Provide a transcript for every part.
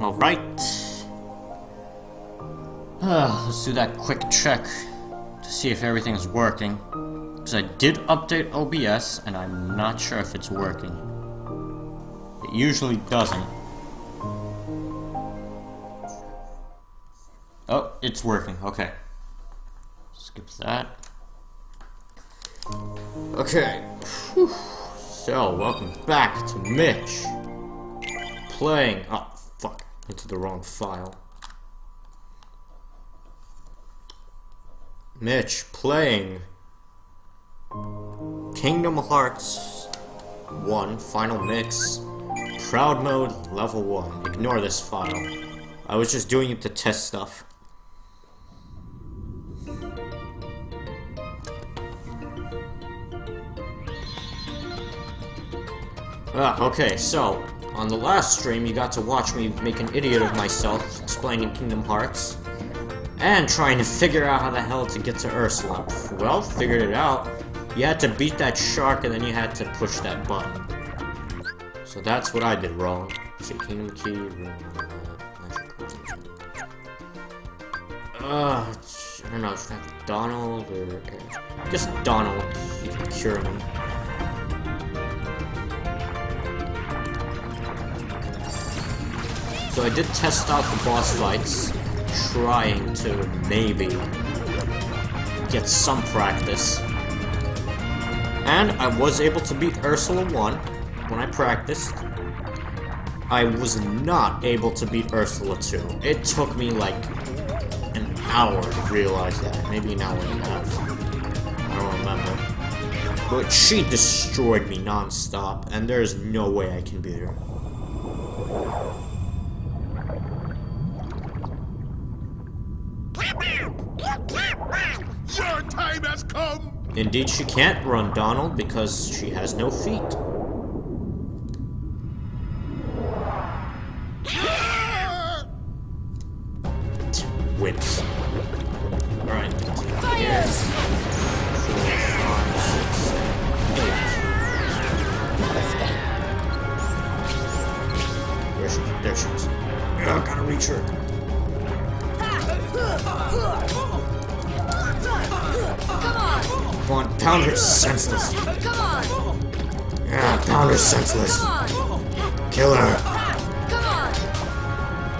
Alright. Let's do that quick check to see if everything's working. Because I did update OBS and I'm not sure if it's working. It usually doesn't. Oh, it's working. Okay. Skip that. Okay. Whew. So, welcome back to Mitch. Playing. Oh, fuck. Into the wrong file. Mitch playing Kingdom Hearts 1 Final Mix Proud Mode Level 1. Ignore this file. I was just doing it to test stuff. Okay, so on the last stream you got to watch me make an idiot of myself explaining Kingdom Hearts and trying to figure out how the hell to get to Ursula. Well, figured it out. You had to beat that shark and then you had to push that button. So that's what I did wrong. So Kingdom Key... I don't know, is that Donald or... I guess Donald, you can cure him. So I did test out the boss fights, trying to maybe get some practice. And I was able to beat Ursula 1 when I practiced. I was not able to beat Ursula 2. It took me like an hour to realize that, maybe an hour and a half. I don't remember. But she destroyed me non-stop, and there is no way I can beat her. Your time has come! Indeed, she can't run, Donald, because she has no feet. Whips. Alright. 4, 5, 6, 8. Where is she? There she is. I gotta reach her. Come on! Come on, pound her senseless! Come on! Yeah, pound her senseless! Kill her! Come on!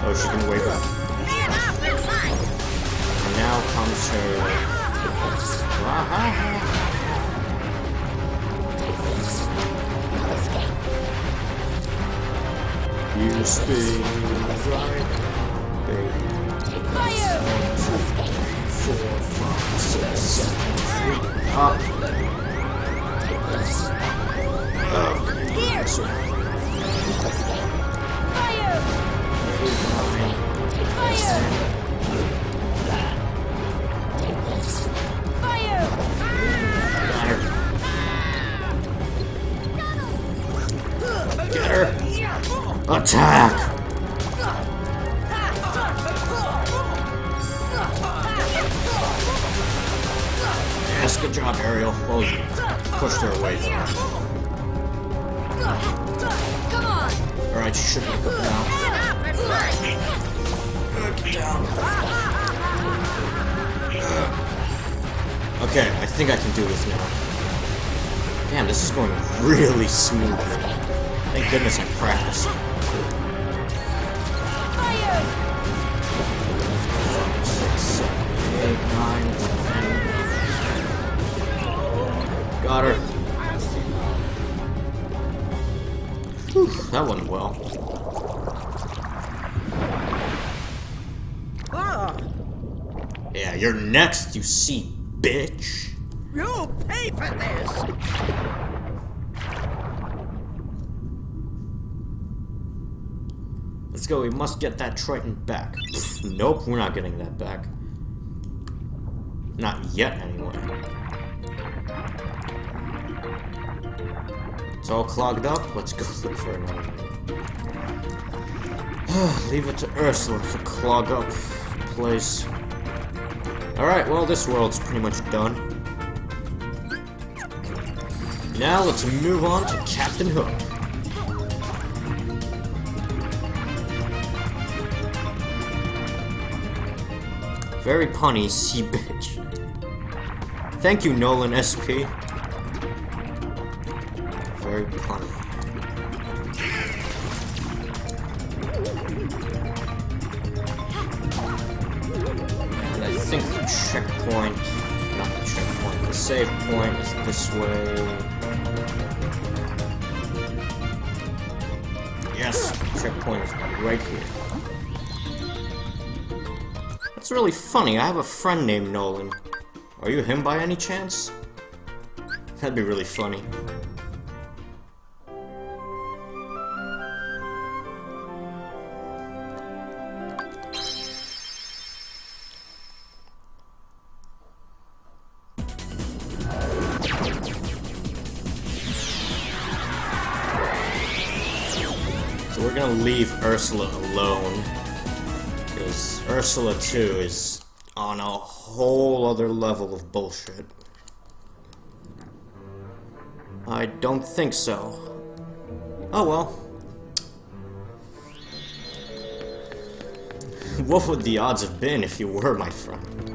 Oh, she's gonna wake up. And now comes her. You spin right, baby. Fire! 4, 5, 6, 7, 3. Up. Here. Fire. Got her. Get her. Attack. Yes, good job, Ariel. Well, you pushed her away from her. Alright, she should wake up now. Get down. Okay, I think I can do this now. Damn, this is going really smooth. Thank goodness I practiced. Five, 6, 7, 8, 9, 10. Got her. Whew, that went well. Yeah, you're next, you see, bitch. You'll pay for this. Let's go. We must get that Triton back. Nope, we're not getting that back. Not yet, anyway. It's all clogged up. Let's go look for another one. Leave it to Ursula to clog up the place. Alright, well, this world's pretty much done. Now let's move on to Captain Hook. Very punny, sea bitch. Thank you, Nolan SP. Very punny. And I think the checkpoint, not the checkpoint, the save point is this way. Yes, the checkpoint is right here. It's really funny, I have a friend named Nolan. Are you him by any chance? That'd be really funny. So we're gonna leave Ursula alone. Ursula 2 is on a whole other level of bullshit. I don't think so. Oh well. What would the odds have been if you were my friend?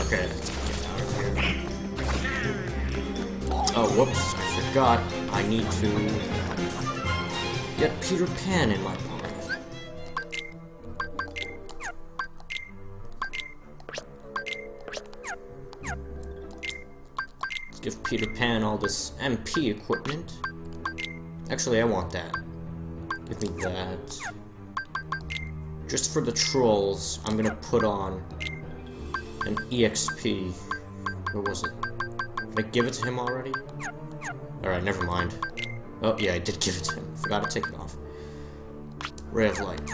Okay, let's get out of here. Oh, whoops, I forgot. I need to get Peter Pan in my pocket. Let's give Peter Pan all this MP equipment. Actually, I want that. Give me that. Just for the trolls, I'm gonna put on an EXP. Where was it? Did I give it to him already? Alright, never mind. Oh, yeah, I did give it to him. Forgot to take it off. Ray of Light.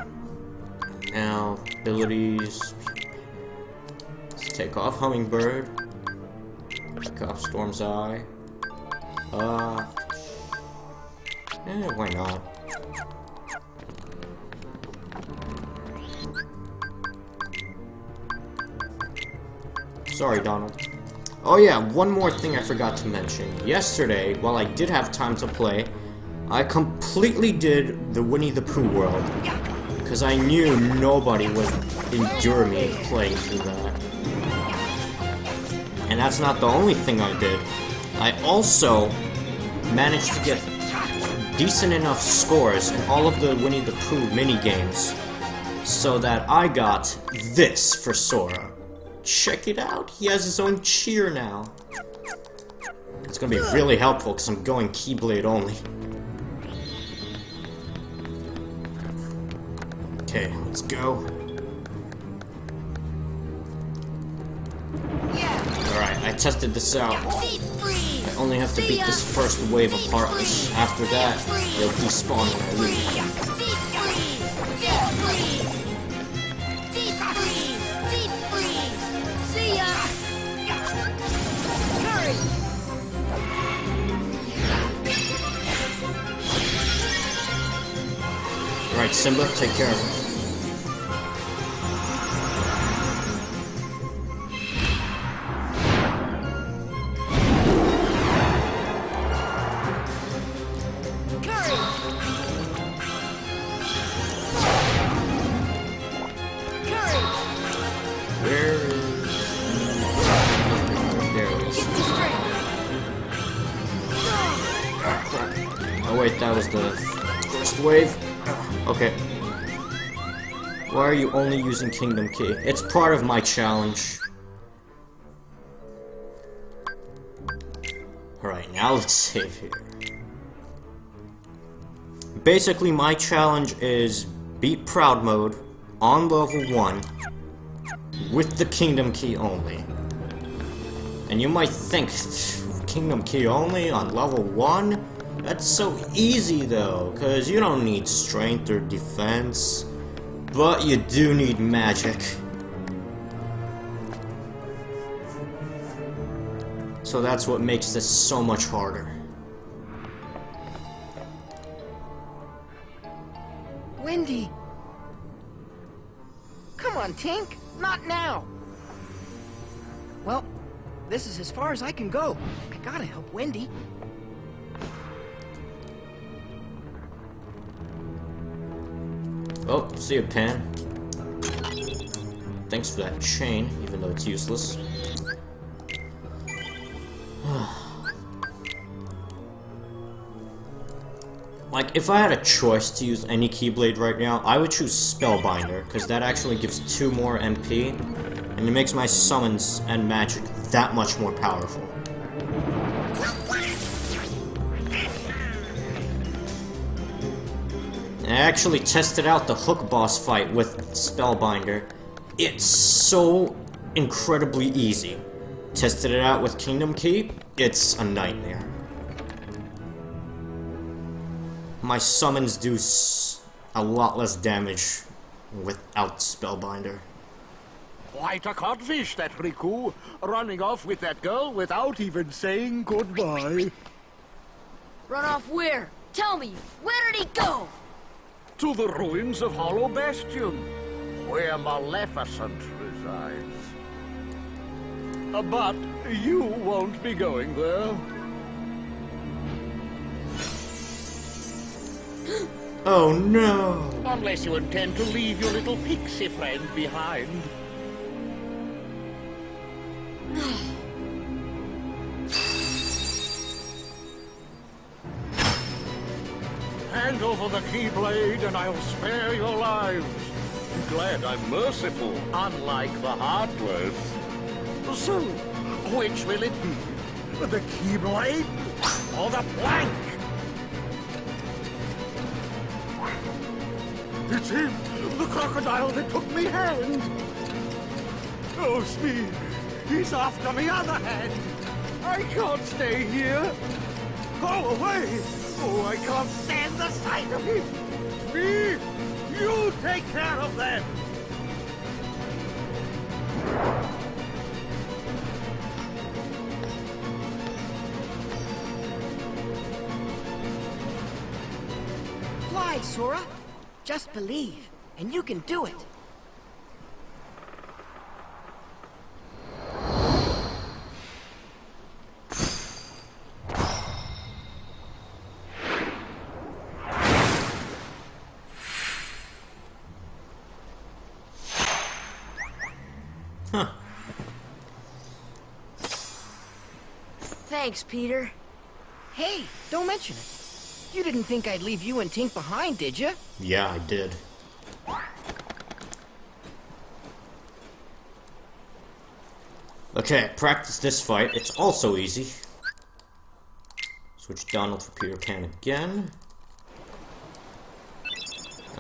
Now, abilities. Let's take off Hummingbird. Take off Storm's Eye. Eh, why not? Sorry, Donald. Oh yeah, one more thing I forgot to mention. Yesterday, while I did have time to play, I completely did the Winnie the Pooh world. Because I knew nobody would endure me playing through that. And that's not the only thing I did. I also managed to get decent enough scores in all of the Winnie the Pooh minigames so that I got this for Sora. Check it out, he has his own cheer now. It's gonna be really helpful because I'm going Keyblade only. Okay, let's go. Alright, I tested this out. I only have to beat this first wave of heartless. After that, they'll despawn when I leave. Alright, Simba, take care of him. Why are you only using Kingdom Key? It's part of my challenge. Alright, now let's save here. Basically, my challenge is beat Proud Mode on level 1 with the Kingdom Key only. And you might think, Kingdom Key only on level 1? That's so easy though, because you don't need strength or defense. But you do need magic. So that's what makes this so much harder. Wendy! Come on, Tink! Not now! Well, this is as far as I can go. I gotta help Wendy. Oh, see you, Pan. Thanks for that chain, even though it's useless. Like, if I had a choice to use any Keyblade right now, I would choose Spellbinder, because that actually gives 2 more MP, and it makes my summons and magic that much more powerful. And I actually tested out the Hook boss fight with Spellbinder. It's so incredibly easy. Tested it out with Kingdom Key, it's a nightmare. My summons do a lot less damage without Spellbinder. Quite a codfish, that Riku, running off with that girl without even saying goodbye. Run off where? Tell me, where did he go? To the ruins of Hollow Bastion, where Maleficent resides. But you won't be going there. Oh no! Unless you intend to leave your little pixie friend behind. Hand over the Keyblade and I'll spare your lives. Glad I'm merciful, unlike the heartless. So, which will it be? The Keyblade or the plank? It's him! The crocodile that took me hand! Oh, Steve! He's after me other hand! I can't stay here! Go away! Oh, I can't stand the sight of him! Me! You take care of them! Why, Sora? Just believe, and you can do it. Huh. Thanks, Peter. Hey, don't mention it. You didn't think I'd leave you and Tink behind, did you? Yeah, I did. Okay, practice this fight. It's also easy. Switch Donald for Peter Pan again.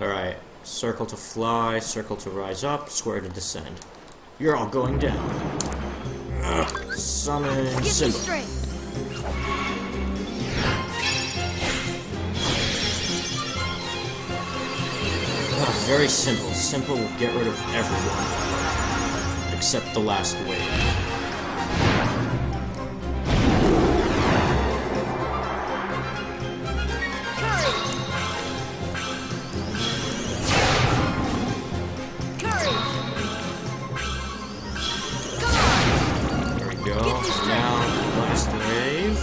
Alright, circle to fly, circle to rise up, square to descend. You're all going down. Ugh. Summon Simba. Very simple. Simple will get rid of everyone. Except the last wave. There we go. Now, last wave.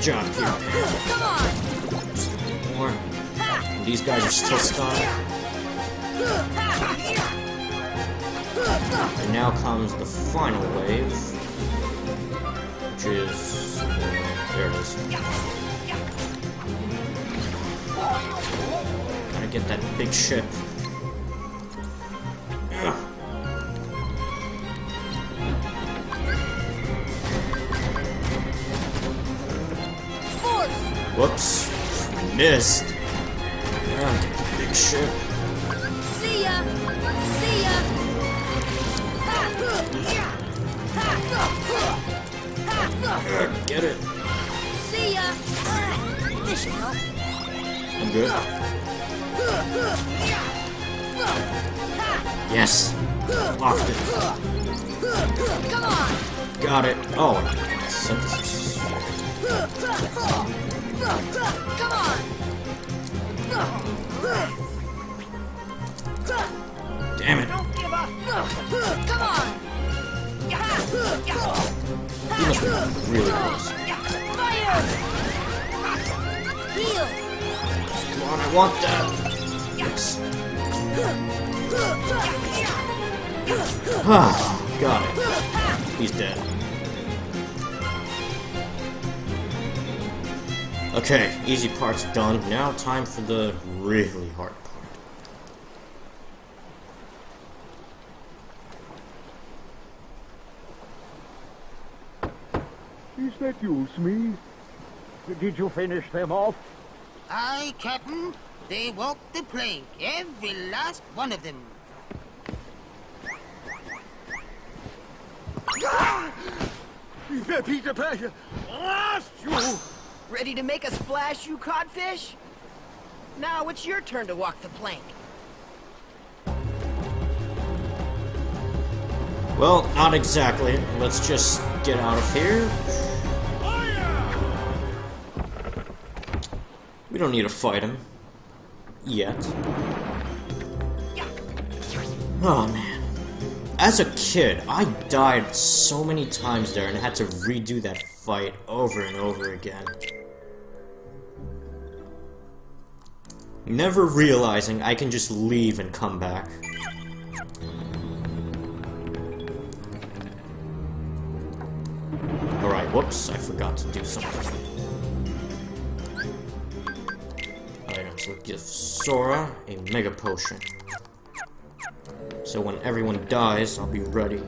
Job here. Come on. Just more. And these guys are still stunned. And now comes the final wave, which is there it is. Gotta get that big ship. Whoops, missed. Yeah, big ship. See ya! See ya! Get it! See ya! This should help. I'm good. Yes! Locked it. Come on! Got it. Oh, synthesis. Come on! Damn it. Don't give up. Come on. He must be really close. Fire. Heal. Come on, I want that. Yes. Ah, got it. He's dead. Okay, easy part's done. Now time for the really hard part. Is that you, Smee? Did you finish them off? Aye, Captain. They walked the plank, every last one of them. Peter Pan, lost you! Ready to make a splash, you codfish? Now it's your turn to walk the plank. Well, not exactly. Let's just get out of here. We don't need to fight him. Yet. Oh man. As a kid, I died so many times there and had to redo that fight over and over again. Never realizing I can just leave and come back. Alright, whoops, I forgot to do something. Items will give Sora a mega potion. So when everyone dies, I'll be ready.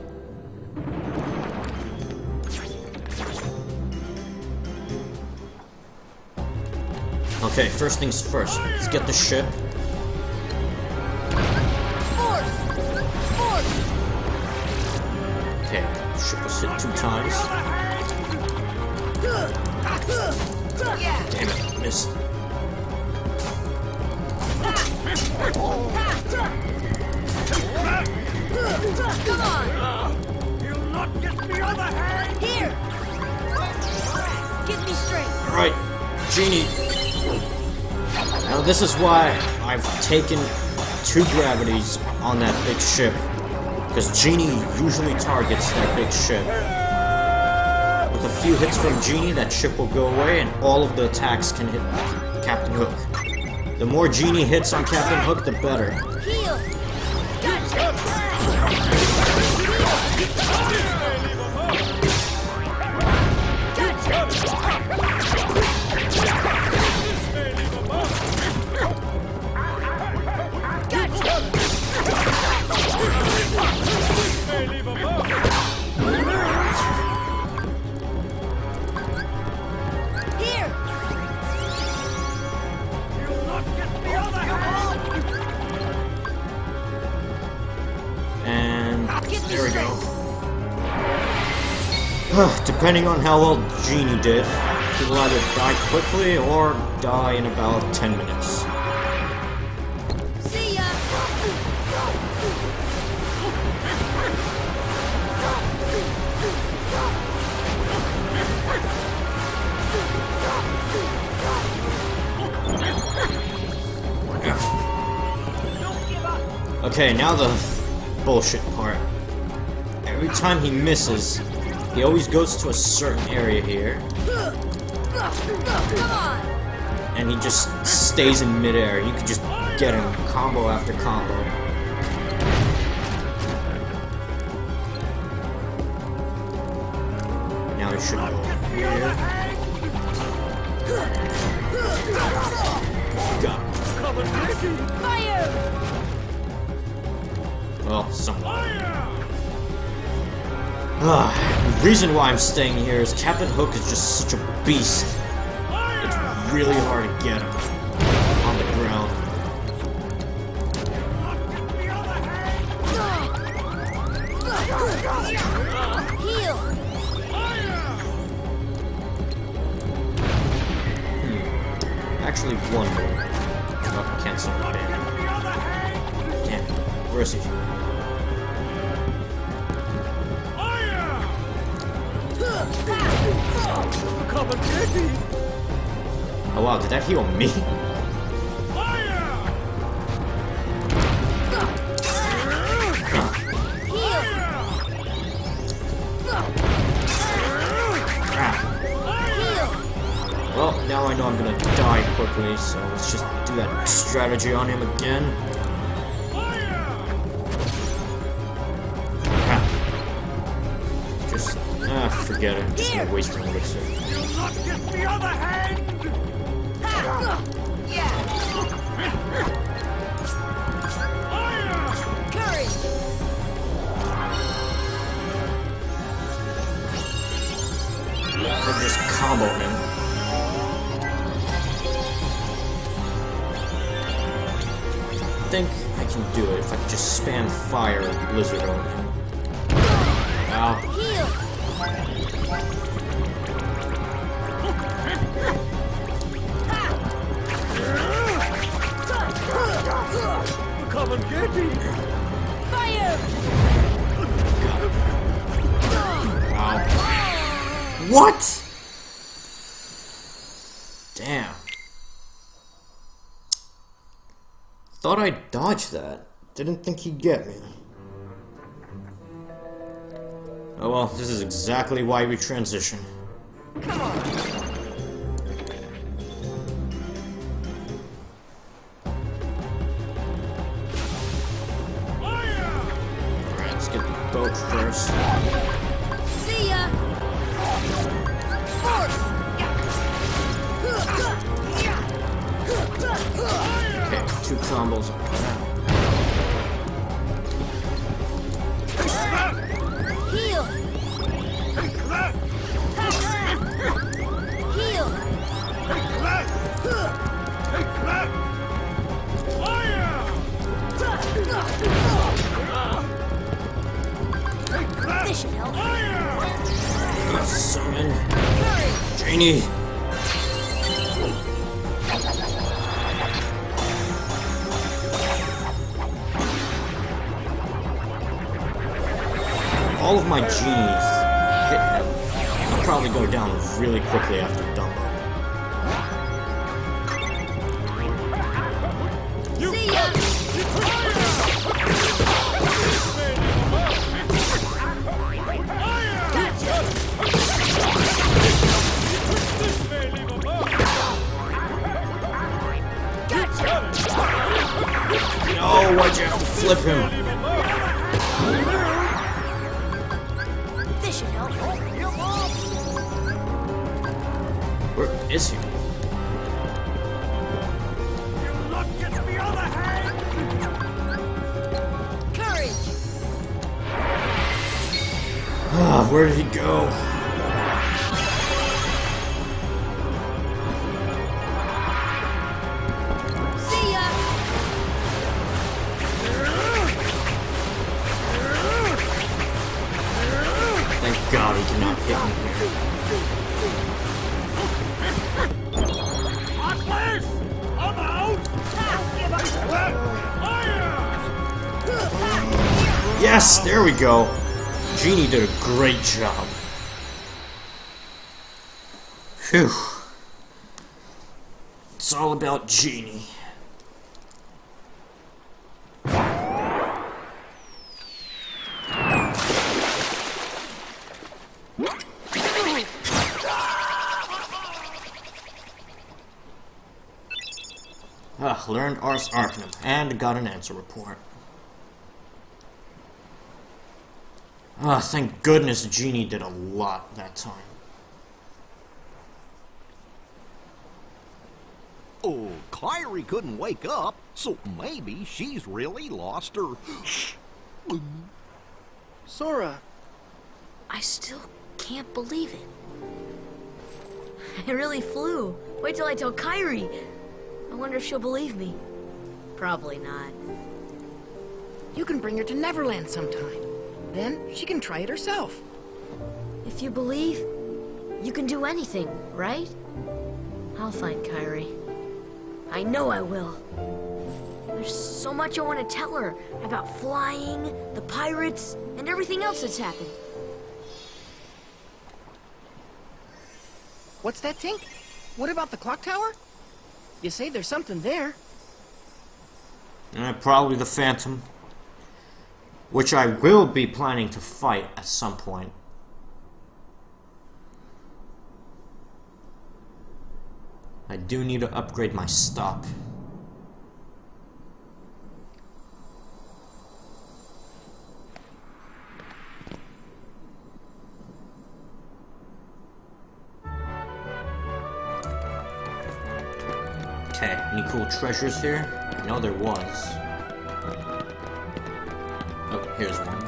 Okay, first things first, let's get the ship. Okay, the ship was hit 2 times. Damn it, missed. Come on! You'll not get the other hand! Here! Get me straight! Alright, Genie! Now this is why I've taken 2 gravities on that big ship, because Genie usually targets that big ship. With a few hits from Genie, that ship will go away and all of the attacks can hit Captain Hook. The more Genie hits on Captain Hook, the better. Depending on how well Genie did, he will either die quickly or die in about 10 minutes. See ya! Don't give up. Okay, now the bullshit part. Every time he misses, he always goes to a certain area here, and he just stays in midair. You can just get him combo after combo. Now he should go here. Got him. Well, somewhere. The reason why I'm staying here is Captain Hook is just such a beast. It's really hard to get him on the ground. Actually, one more. Oh, cancel that in. Damn it. Where is he? Oh wow, did that heal me? now I know I'm gonna die quickly, so let's just do that strategy on him again. Ah. Just, forget it. I'm just gonna waste my elixir. You'll not get the other hand! Ha! Yeah! Let me just combo him. I think I can do it if I just spam fire and blizzard on him. Ow. Heal. Come and get me. Fire. Wow. What? Damn. Thought I'd dodge that. Didn't think he'd get me. Oh well, this is exactly why we transition. Come on. Alright, let's get the boat first. See ya! Okay, two combos on that. Heal. Heal. This should help. Summon Genie. All of my G's hit him. I'll probably go down really quickly after Dumbo. See ya! Gotcha! No, why'd you have to flip him? Where is he? You'll not get the other hand! Courage! Where did he go? Yes, there we go. Genie did a great job. Phew. It's all about Genie. Learned Ars Arcanum and got an answer report. Ah, thank goodness Genie did a lot that time. Oh, Kairi couldn't wake up, so maybe she's really lost her. Sora. I still can't believe it. I really flew. Wait till I tell Kairi. I wonder if she'll believe me. Probably not. You can bring her to Neverland sometime. Then she can try it herself. If you believe, you can do anything, right? I'll find Kairi. I know I will. There's so much I want to tell her about flying, the pirates, and everything else that's happened. What's that, Tink? What about the clock tower? You say there's something there. Probably the Phantom. Which I will be planning to fight at some point. I do need to upgrade my stop. Okay, any cool treasures here? I know there was. Oh, here's one.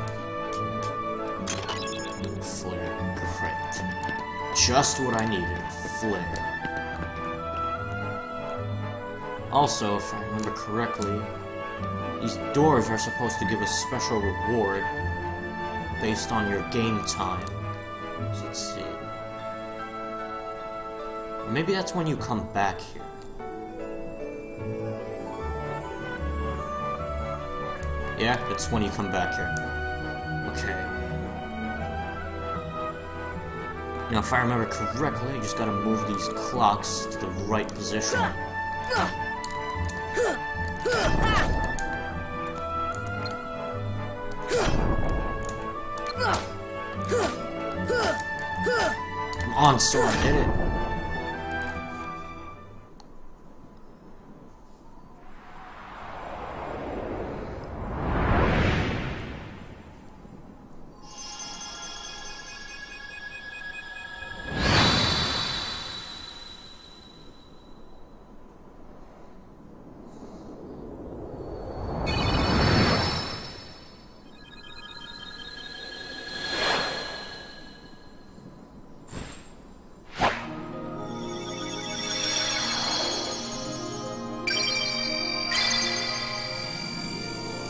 Flare. Great. Just what I needed. Flare. Also, if I remember correctly, these doors are supposed to give a special reward based on your game time. So let's see. Or maybe that's when you come back here. Yeah, that's when you come back here. Okay. Now, if I remember correctly, I just gotta move these clocks to the right position. Come on, Sora, hit it.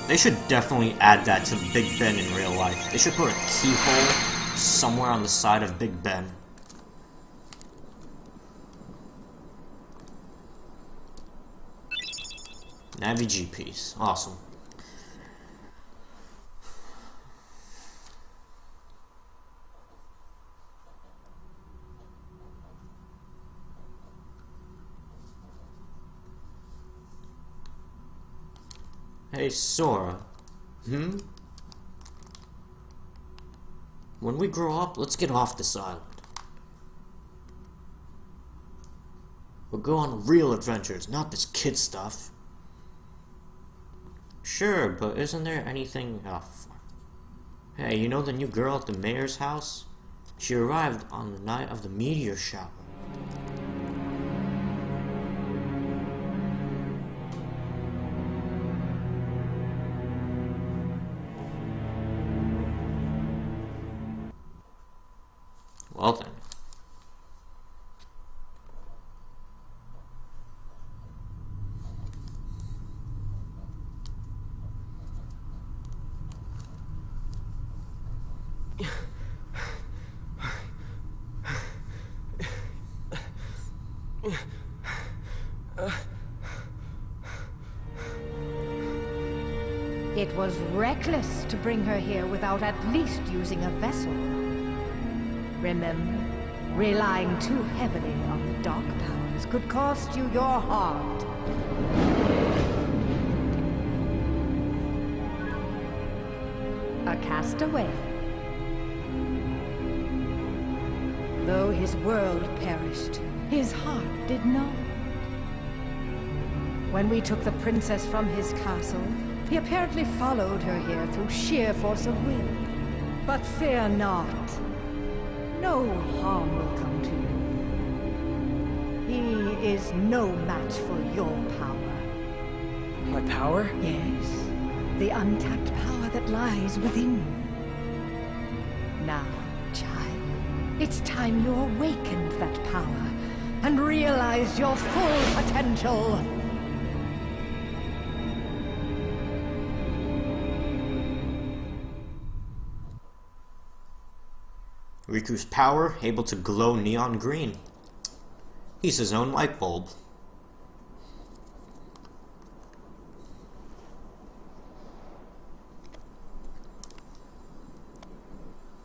They should definitely add that to Big Ben in real life. They should put a keyhole somewhere on the side of Big Ben. Navi GPS. Awesome. Hey, Sora. Hmm? When we grow up, let's get off this island. We'll go on real adventures, not this kid stuff. Sure, but isn't there anything... Oh, fuck. Hey, you know the new girl at the mayor's house? She arrived on the night of the meteor shower. Well then. It was reckless to bring her here without at least using a vessel. Remember, relying too heavily on the dark powers could cost you your heart. A castaway. Though his world perished, his heart did not. When we took the princess from his castle, he apparently followed her here through sheer force of will. But fear not. No harm will come to you. He is no match for your power. My power? Yes. The untapped power that lies within you. Now, child, it's time you awakened that power and realized your full potential. Riku's power, able to glow neon green. He's his own light bulb.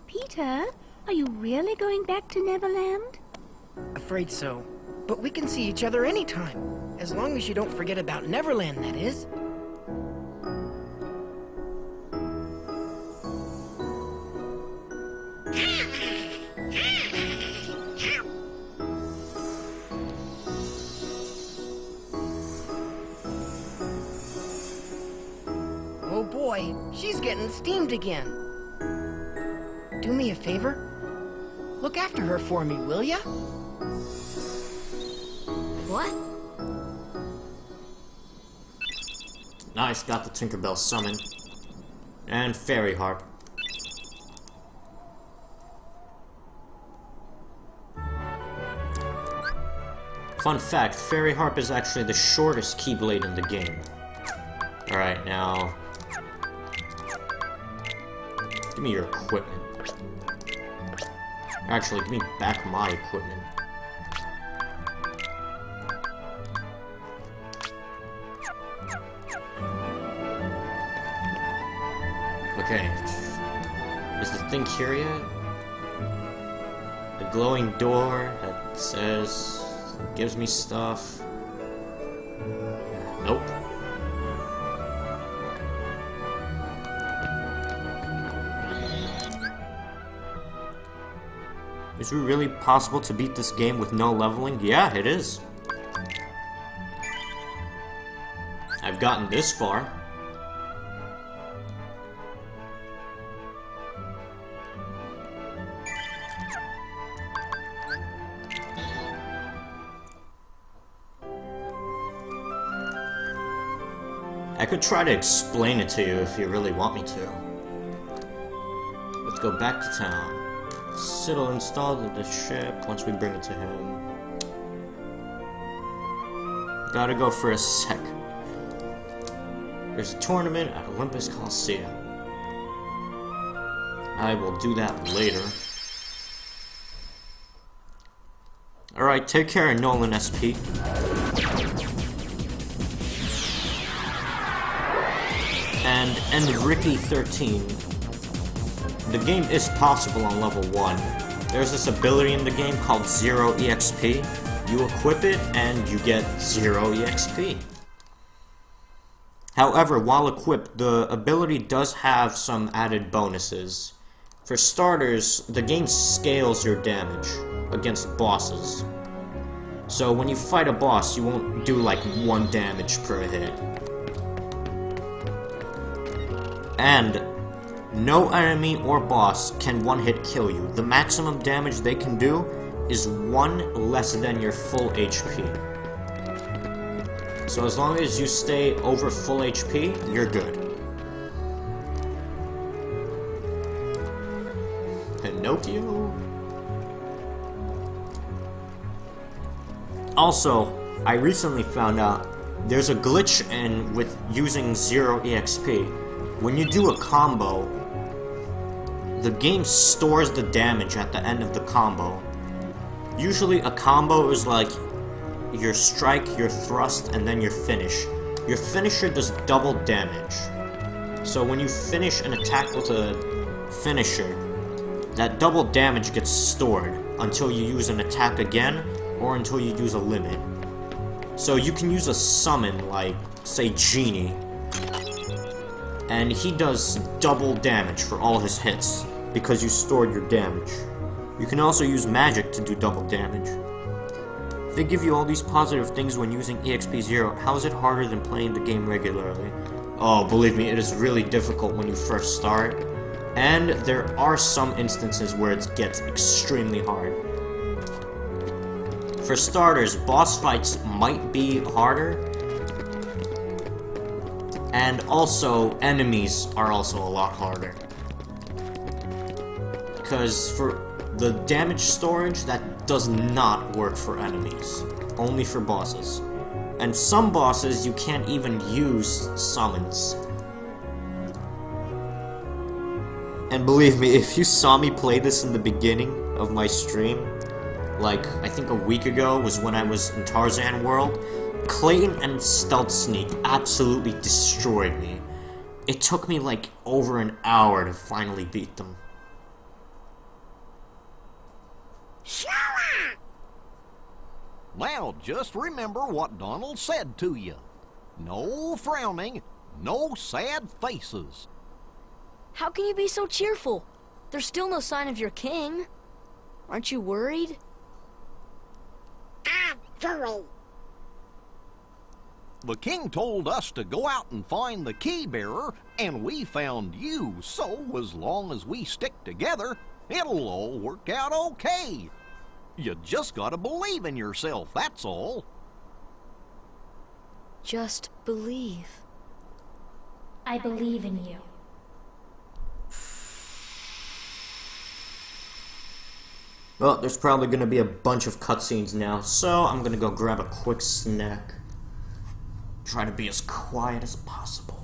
Peter, are you really going back to Neverland? Afraid so. But we can see each other anytime. As long as you don't forget about Neverland, that is. boy, she's getting steamed again. Do me a favor? Look after her for me, will ya? What? Nice, got the Tinkerbell summon. And Fairy Harp. Fun fact, Fairy Harp is actually the shortest Keyblade in the game. Alright, now... give me your equipment. Actually, give me back my equipment. Okay. Is the thing here yet? The glowing door that says... gives me stuff. Nope. Is it really possible to beat this game with no leveling? Yeah, it is. I've gotten this far. I could try to explain it to you if you really want me to. Let's go back to town. Sid will install the ship once we bring it to him. Gotta go for a sec. There's a tournament at Olympus Coliseum. I will do that later. Alright, take care of Nolan SP. And Ricky13. The game is possible on level 1. There's this ability in the game called 0 EXP. You equip it and you get 0 EXP. However, while equipped, the ability does have some added bonuses. For starters, the game scales your damage against bosses. So when you fight a boss, you won't do like 1 damage per hit. And no enemy or boss can one-hit kill you. The maximum damage they can do is 1 less than your full HP. So as long as you stay over full HP, you're good. Pinocchio. Also, I recently found out there's a glitch in with using 0 EXP. When you do a combo, the game stores the damage at the end of the combo. Usually a combo is like your strike, your thrust, and then your finish. Your finisher does double damage. So when you finish an attack with a finisher, that double damage gets stored until you use an attack again or until you use a limit. So you can use a summon like, say, Genie. And he does double damage for all his hits, because you stored your damage. You can also use magic to do double damage. If they give you all these positive things when using EXP Zero, how is it harder than playing the game regularly? Oh, believe me, it is really difficult when you first start. And there are some instances where it gets extremely hard. For starters, boss fights might be harder. And also, enemies are also a lot harder. Because for the damage storage, that does not work for enemies. Only for bosses. And some bosses, you can't even use summons. And believe me, if you saw me play this in the beginning of my stream, like, I think a week ago was when I was in Tarzan World, Clayton and Stealth Sneak absolutely destroyed me. It took me like over an hour to finally beat them. Sora! Now just remember what Donald said to you. No frowning, no sad faces. How can you be so cheerful? There's still no sign of your king. Aren't you worried? I'm worried. The king told us to go out and find the key bearer, and we found you. So as long as we stick together, it'll all work out okay. You just gotta believe in yourself, that's all. Just believe. I believe in you. Well, there's probably gonna be a bunch of cutscenes now, so I'm gonna go grab a quick snack. Try to be as quiet as possible.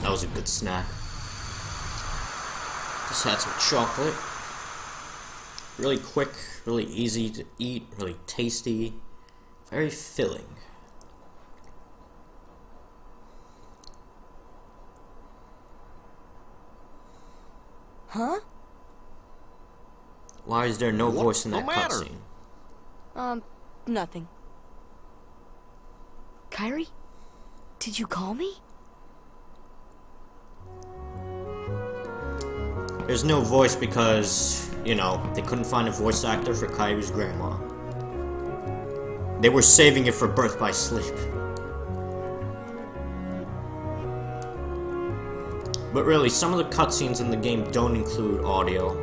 That was a good snack. Just had some chocolate. Really quick, really easy to eat, really tasty, very filling. Huh? Why is there no voice in that cutscene? Nothing. Kairi? Did you call me? There's no voice because, you know, they couldn't find a voice actor for Kairi's grandma. They were saving it for Birth by Sleep. But really, some of the cutscenes in the game don't include audio.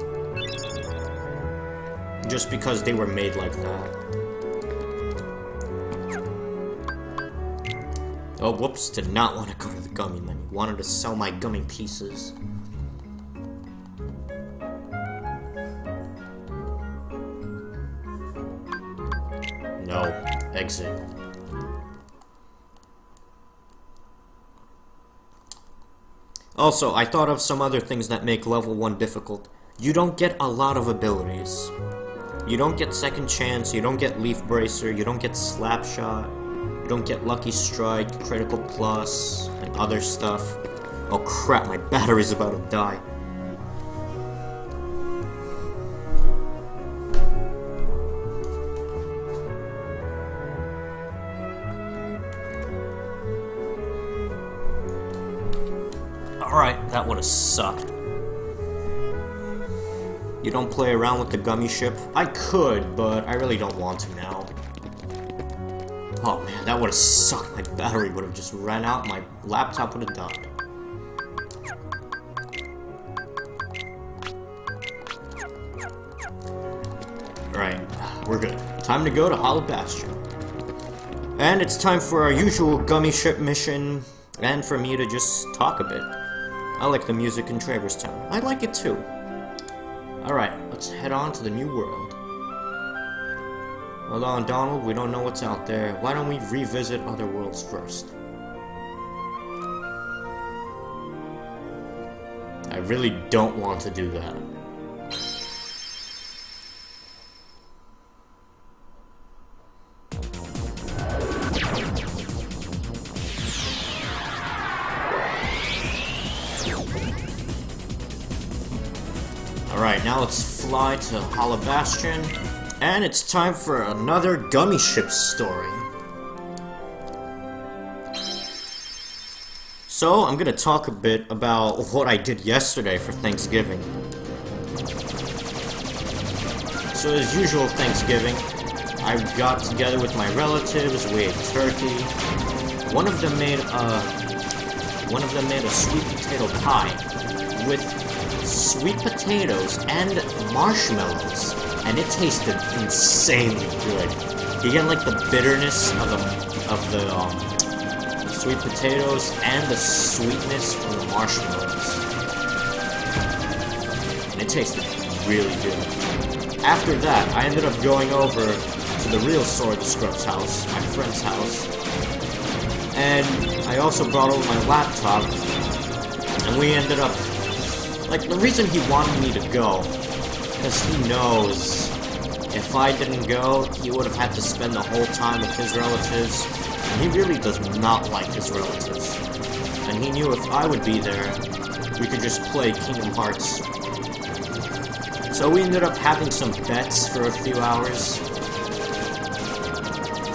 Just because they were made like that. Oh, whoops, did not want to go to the gummy menu. Wanted to sell my gummy pieces. No, exit. Also, I thought of some other things that make level 1 difficult. You don't get a lot of abilities. You don't get second chance, you don't get leaf bracer, you don't get slap shot, you don't get lucky strike, critical plus, and other stuff. Oh crap, my battery's about to die. Alright, that would've sucked. You don't play around with the gummy ship? I could, but I really don't want to now. Oh man, that would've sucked. My battery would've just ran out, my laptop would've died. Alright, we're good. Time to go to Hollow Bastion. And it's time for our usual gummy ship mission, and for me to just talk a bit. I like the music in Traverse Town. I like it too. Alright, let's head on to the new world. Hold on, Donald, we don't know what's out there. Why don't we revisit other worlds first? I really don't want to do that. Alright, now let's fly to Hollow Bastion. And it's time for another Gummy Ship story. So, I'm gonna talk a bit about what I did yesterday for Thanksgiving. So as usual Thanksgiving, I got together with my relatives, we ate turkey. One of them made a sweet potato pie with sweet potatoes and marshmallows, and it tasted insanely good. You get like the bitterness of the sweet potatoes and the sweetness from the marshmallows, and it tasted really good. After that, I ended up going over to the real Sora the Scrub's house, my friend's house, and I also brought over my laptop, and we ended up. Like, the reason he wanted me to go, because he knows if I didn't go, he would have had to spend the whole time with his relatives, and he really does not like his relatives. And he knew if I would be there, we could just play Kingdom Hearts. So we ended up having some bets for a few hours.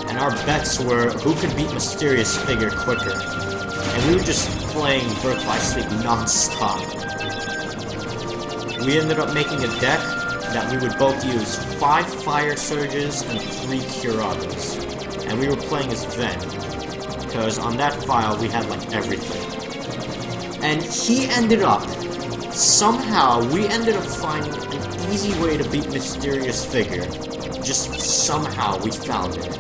And our bets were who could beat Mysterious Figure quicker. And we were just playing Birth by Sleep non-stop. We ended up making a deck that we would both use 5 Fire Surges and 3 Curados. And we were playing as Ven, because on that file we had like everything. And he ended up, somehow, we ended up finding an easy way to beat Mysterious Figure. Just somehow we found it.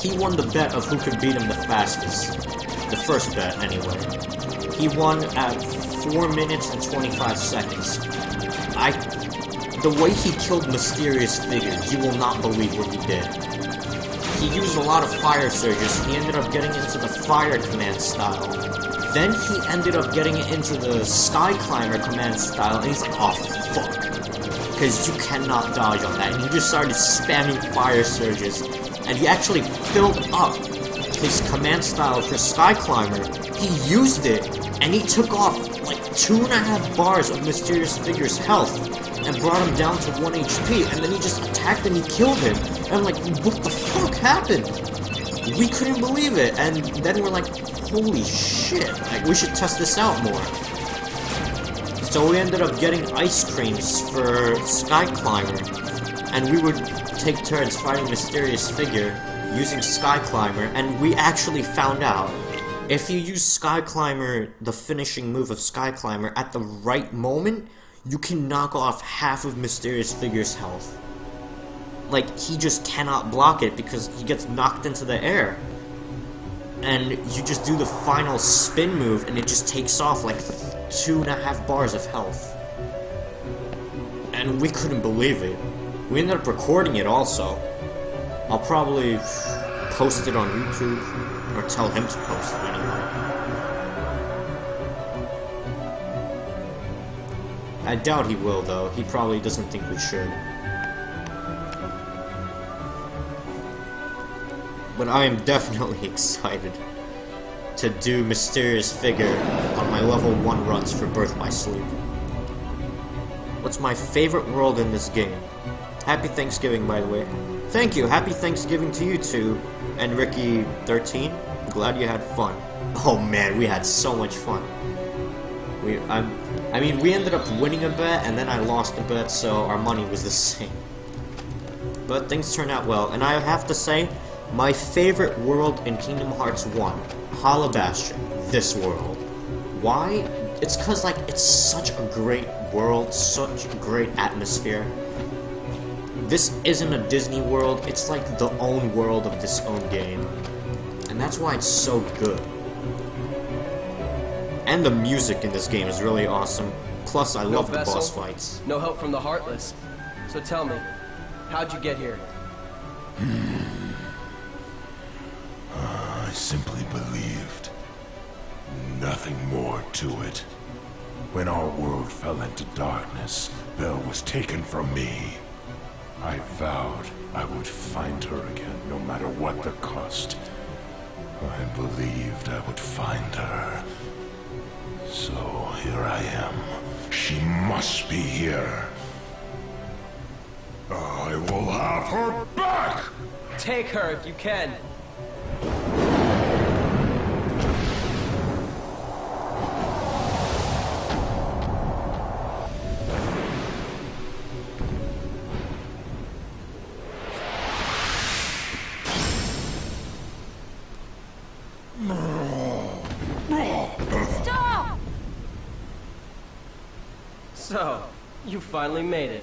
He won the bet of who could beat him the fastest. The first bet, anyway. He won at 4 minutes and 25 seconds. The way he killed Mysterious Figure, you will not believe what he did. He used a lot of fire surges. He ended up getting into the fire command style. Then he ended up getting into the Sky Climber command style, and he's like, oh fuck. Because you cannot dodge on that. And he just started spamming fire surges. And he actually filled up his command style for Sky Climber. He used it, and he took off 2.5 bars of Mysterious Figure's health and brought him down to 1 HP, and then he just attacked and he killed him. And I'm like, what the fuck happened? We couldn't believe it, and then we're like, holy shit, like, we should test this out more. So we ended up getting ice creams for Sky Climber, and we would take turns fighting Mysterious Figure using Sky Climber, and we actually found out if you use Sky Climber, the finishing move of Sky Climber, at the right moment, you can knock off half of Mysterious Figure's health. Like, he just cannot block it because he gets knocked into the air. And you just do the final spin move and it just takes off like 2.5 bars of health. And we couldn't believe it. We ended up recording it also. I'll probably post it on YouTube, or tell him to post it anyway. I doubt he will, though. He probably doesn't think we should. But I am definitely excited to do Mysterious Figure on my level 1 runs for Birth by Sleep. What's my favorite world in this game? Happy Thanksgiving, by the way. Thank you. Happy Thanksgiving to you two. And Ricky13, glad you had fun. Oh man, we had so much fun. I mean, we ended up winning a bet, and then I lost a bet, so our money was the same. But things turned out well, and I have to say, my favorite world in Kingdom Hearts 1, Hollow Bastion, this world. Why? It's because, like, it's such a great world, such a great atmosphere. This isn't a Disney world, it's like the own world of this own game. And that's why it's so good. And the music in this game is really awesome. Plus, I love the boss fights. No help from the Heartless. So tell me, how'd you get here? I simply believed. Nothing more to it. When our world fell into darkness, Belle was taken from me. I vowed I would find her again, no matter what the cost. I believed I would find her. So here I am, She must be here. I will have her back! Take her if you can. Stop! So, you finally made it.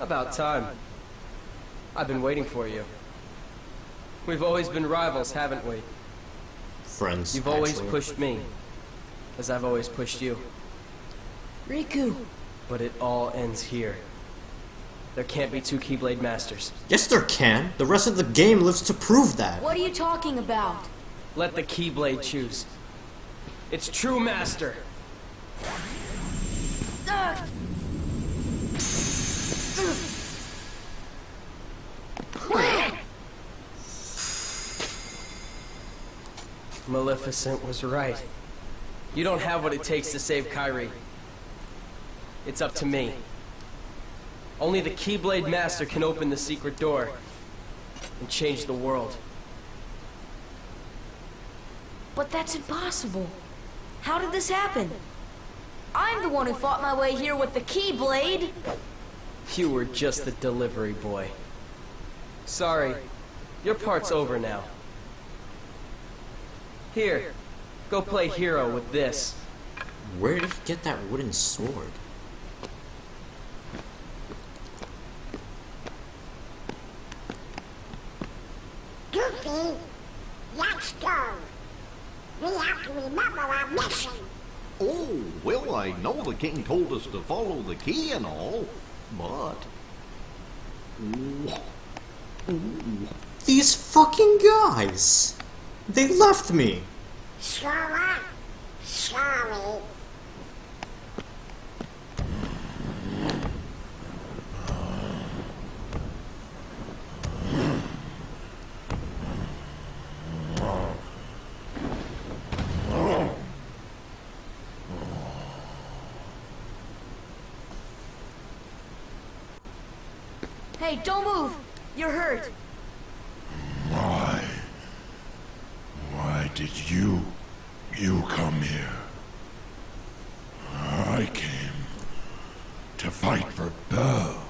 About time. I've been waiting for you. We've always been rivals, haven't we? Friends. You've always pushed me, as I've always pushed you. Riku. But it all ends here. There can't be two Keyblade Masters. Yes, there can. The rest of the game lives to prove that. What are you talking about? Let the Keyblade choose. It's true master. Maleficent was right. You don't have what it takes to save Kairi. It's up to me. Only the Keyblade Master can open the secret door and change the world. But that's impossible. How did this happen? I'm the one who fought my way here with the Keyblade. You were just the delivery boy. Sorry, your part's over now. Here, go play hero with this. Where did he get that wooden sword? Goofy, let's go. We have to remember our mission. Oh, well, I know the king told us to follow the key and all, but... These fucking guys! They left me! Sora, sorry. Hey, don't move! You're hurt! Why did you come here? I came to fight for Belle.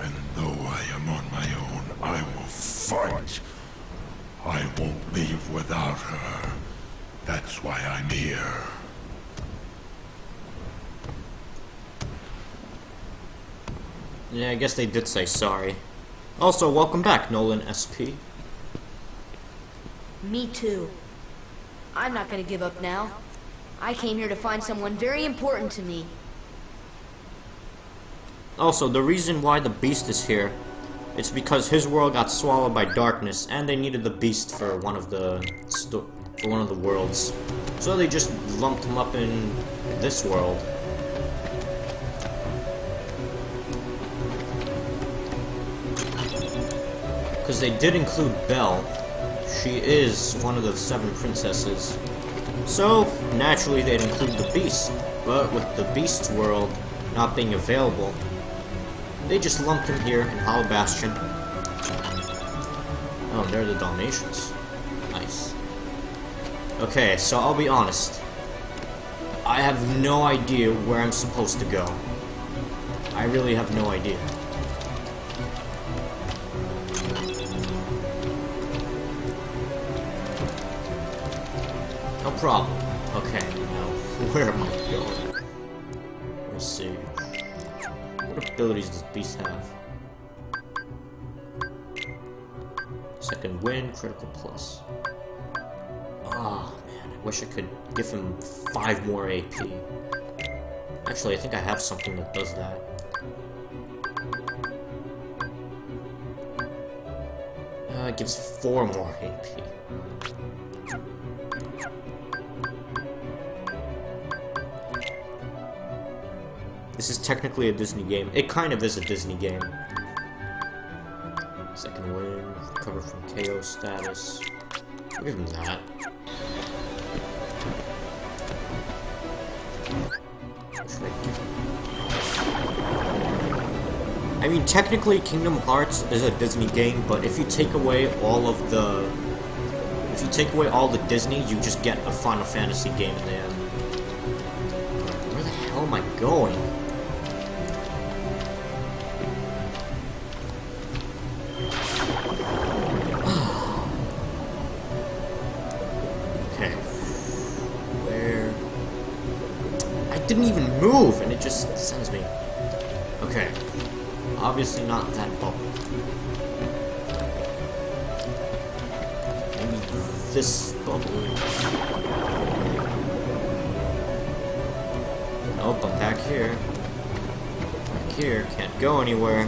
And though I am on my own, I will fight. I won't leave without her. That's why I'm here. Yeah, I guess they did say sorry. Also, welcome back, Nolan SP. Me too. I'm not gonna give up now. I came here to find someone very important to me. Also, the reason why the Beast is here, it's because his world got swallowed by darkness, and they needed the Beast for one of the worlds. So they just lumped him up in this world. Because they did include Belle. She is one of the 7 princesses. So, naturally they'd include the Beast. But with the Beast's world not being available, they just lumped him here in Hollow Bastion. Oh, they're the Dalmatians. Nice. Okay, so I'll be honest. I have no idea where I'm supposed to go. I really have no idea. Problem. Okay, now where am I going? Let's see. What abilities does Beast have? Second wind, critical plus. Ah, man, I wish I could give him 5 more AP. Actually, I think I have something that does that. It gives 4 more AP. This is technically a Disney game. It kind of is a Disney game. Second wind, recover from KO status. I'll give him that. I mean, technically Kingdom Hearts is a Disney game, but if you take away all of the... If you take away all the Disney, you just get a Final Fantasy game in there. Where the hell am I going? Okay. Where... I didn't even move, and it just sends me. Okay. Obviously not that bubble. Maybe this bubble. Nope, I'm back here. Back here, can't go anywhere.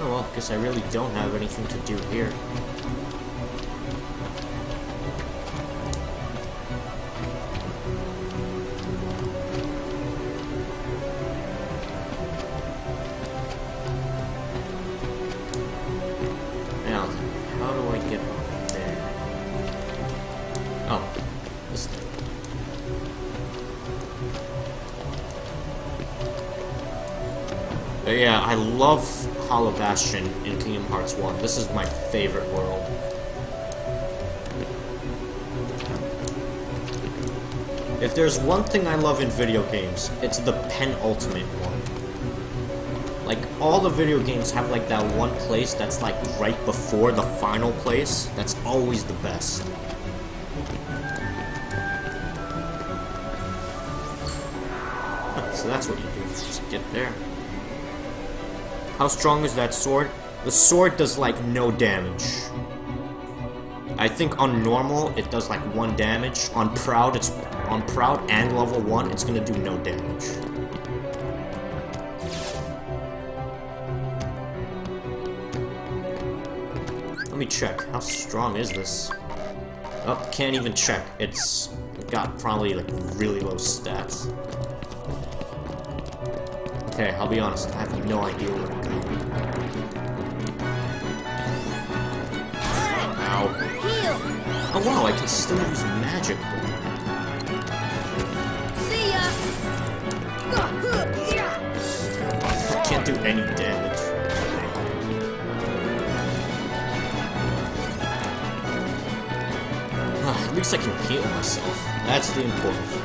Oh well, guess I really don't have anything to do here. Yeah, I love Hollow Bastion in Kingdom Hearts 1. This is my favorite world. If there's one thing I love in video games, it's the penultimate one. Like, all the video games have, like, that one place that's, like, right before the final place. That's always the best. So that's what you do. Just get there. How strong is that sword? The sword does like no damage. I think on normal it does like 1 damage. On proud, it's on proud and level 1, it's gonna do no damage. Let me check. How strong is this? Oh, can't even check. It's got probably like really low stats. Okay, I'll be honest, I have no idea where I'm going. Ow. Oh wow, I can still use magic. I can't do any damage. At least I can heal myself. That's the important thing.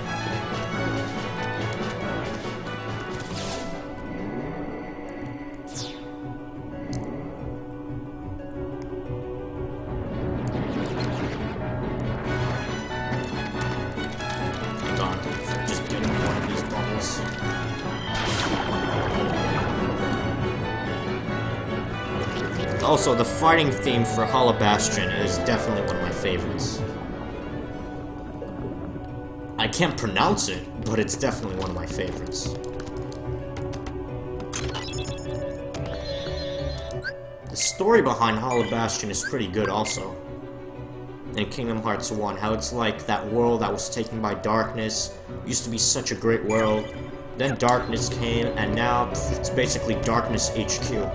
Also, the fighting theme for Hollow Bastion is definitely one of my favorites. I can't pronounce it, but it's definitely one of my favorites. The story behind Hollow Bastion is pretty good also. In Kingdom Hearts 1, how it's like that world that was taken by darkness, used to be such a great world, then darkness came, and now it's basically Darkness HQ.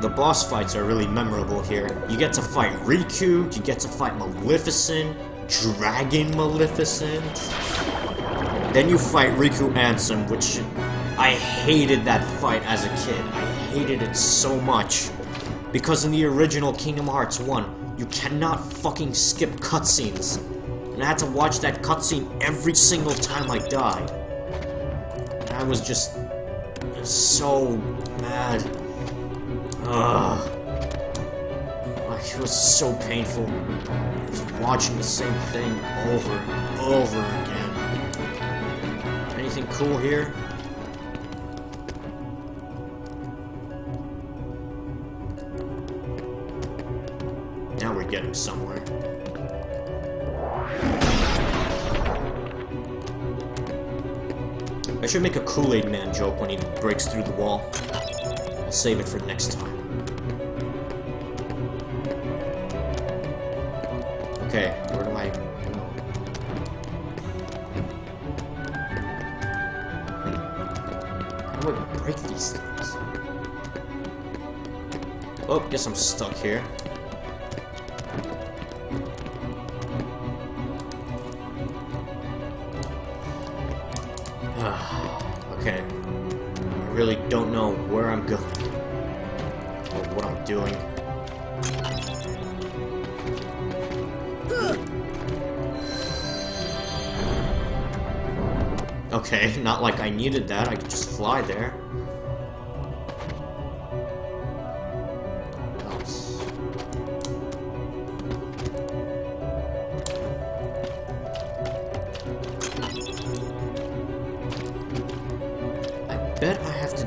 The boss fights are really memorable here. You get to fight Riku, you get to fight Maleficent, Dragon Maleficent. Then you fight Riku Ansem, which I hated that fight as a kid. I hated it so much. Because in the original Kingdom Hearts 1, you cannot fucking skip cutscenes. And I had to watch that cutscene every single time I died. And I was just so mad. It was so painful. I was watching the same thing over and over again. Anything cool here? Now we're getting somewhere. I should make a Kool-Aid Man joke when he breaks through the wall. I'll save it for next time. Okay, where do I go? I would break these things. Oh, guess I'm stuck here. Okay. I really don't know where I'm going or what I'm doing. Okay, not like I needed that. I could just fly there.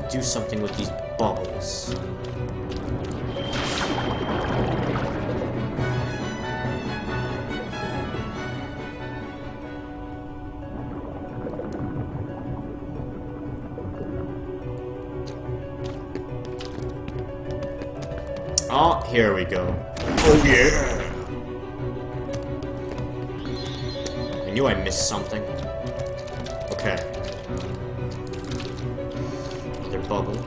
Do something with these bubbles. Oh, here we go. Oh yeah! I knew I missed something. Okay. Bubble. Oh.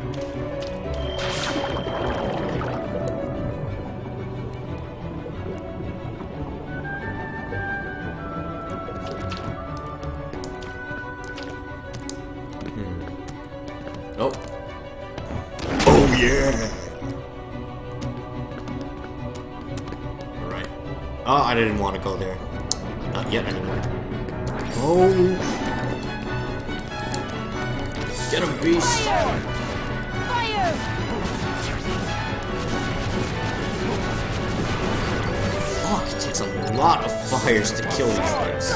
Oh yeah. All right. Oh, I didn't want to go there. Not yet anymore. Oh. Get him, beast! Fire! Fire! Fuck, it takes a lot of fires to kill these things.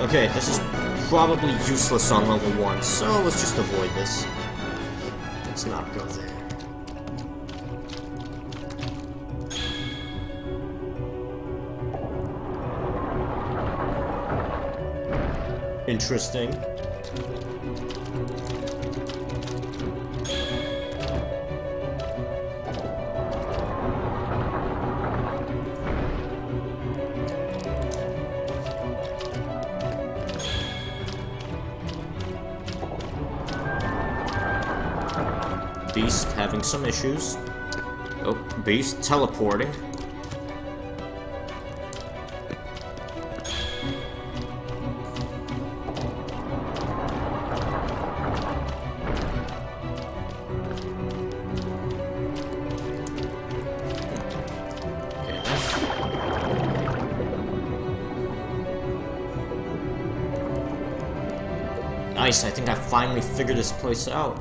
Okay, this is probably useless on level 1, so let's just avoid this. Let's not go there. Interesting. Beast having some issues. Oh, Beast teleporting. Nice, I think I finally figured this place out.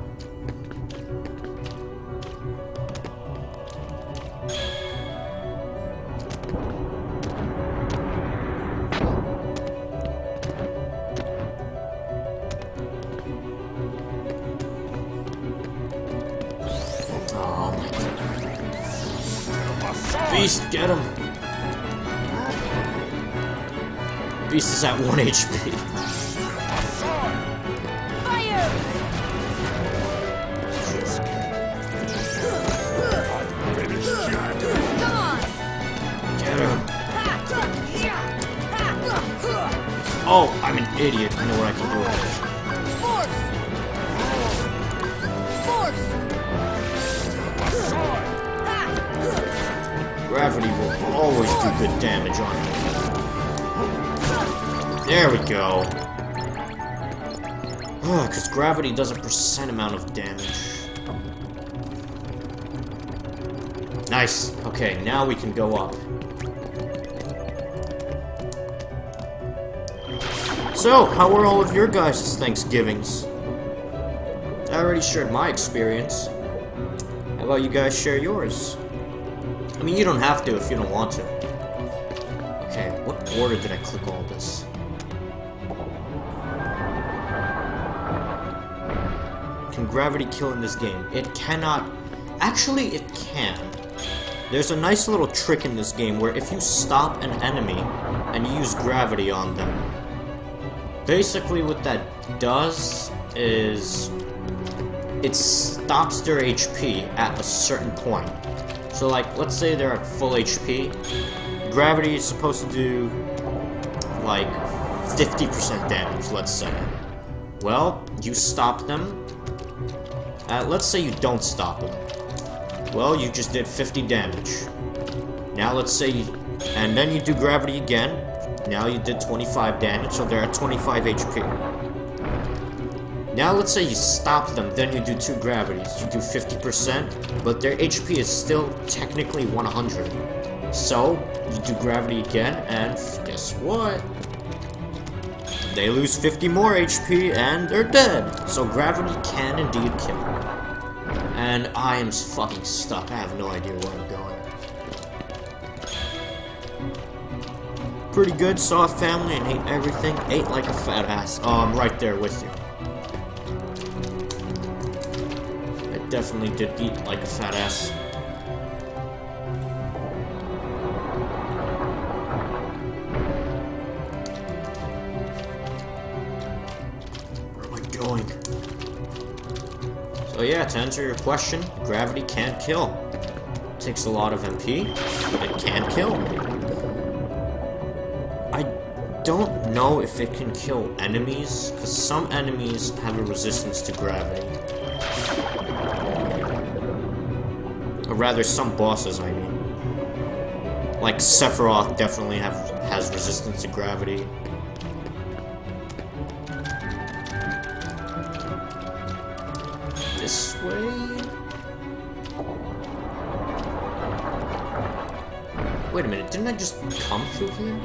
Oh my god. Beast, get him! Beast is at 1 HP. Oh, I'm an idiot. I know what I can do with it. Force! Force! Gravity will always do good damage on me. There we go. Ugh, because gravity does a percent amount of damage. Nice. Okay, now we can go up. So, how were all of your guys' Thanksgivings? I already shared my experience. How about you guys share yours? I mean, you don't have to if you don't want to. Okay, what order did I click all this? Can gravity kill in this game? It cannot. Actually, it can. There's a nice little trick in this game where if you stop an enemy and you use gravity on them, basically what that does is it stops their HP at a certain point. So like, let's say they're at full HP. Gravity is supposed to do like 50% damage, let's say. Well, you stop them Let's say you don't stop him. Well, you just did 50 damage. Now let's say you, and then you do gravity again. Now you did 25 damage, so they're at 25 HP. Now let's say you stop them, then you do two gravities. You do 50%, but their HP is still technically 100. So, you do gravity again, and guess what? They lose 50 more HP, and they're dead. So gravity can indeed kill them. And I am fucking stuck. I have no idea where I'm going. Pretty good, saw a family and ate everything, ate like a fat ass. Oh, I'm right there with you. I definitely did eat like a fat ass. Where am I going? So yeah, to answer your question, gravity can't kill. It takes a lot of MP, but it can kill. Don't know if it can kill enemies, because some enemies have a resistance to gravity. Or rather, some bosses, I mean. Like Sephiroth definitely has resistance to gravity. This way? Wait a minute, didn't I just come through here?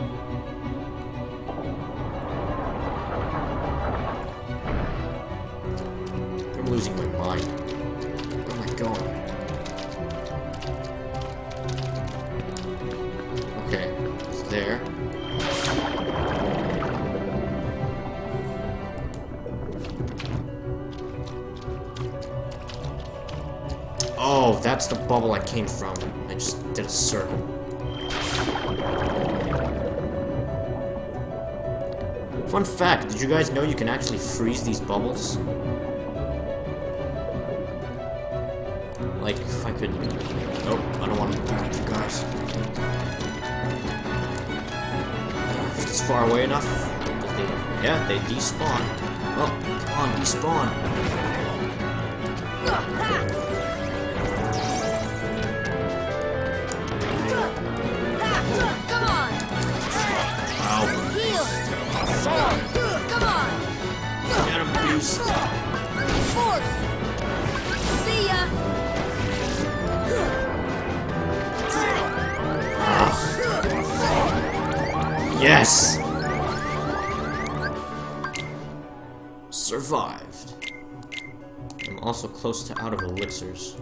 Losing my mind. Where am I going? Okay, it's there. Oh, that's the bubble I came from. I just did a circle. Fun fact, did you guys know you can actually freeze these bubbles? Like, if I could... Nope, I don't want to bother you guys. Is this far away enough? They, yeah, they despawn. Oh, come on, despawn. Come on! Ow. Heal! Come on! Get him, beast! Force! See ya! Yes! Survived. I'm also close to out of elixirs.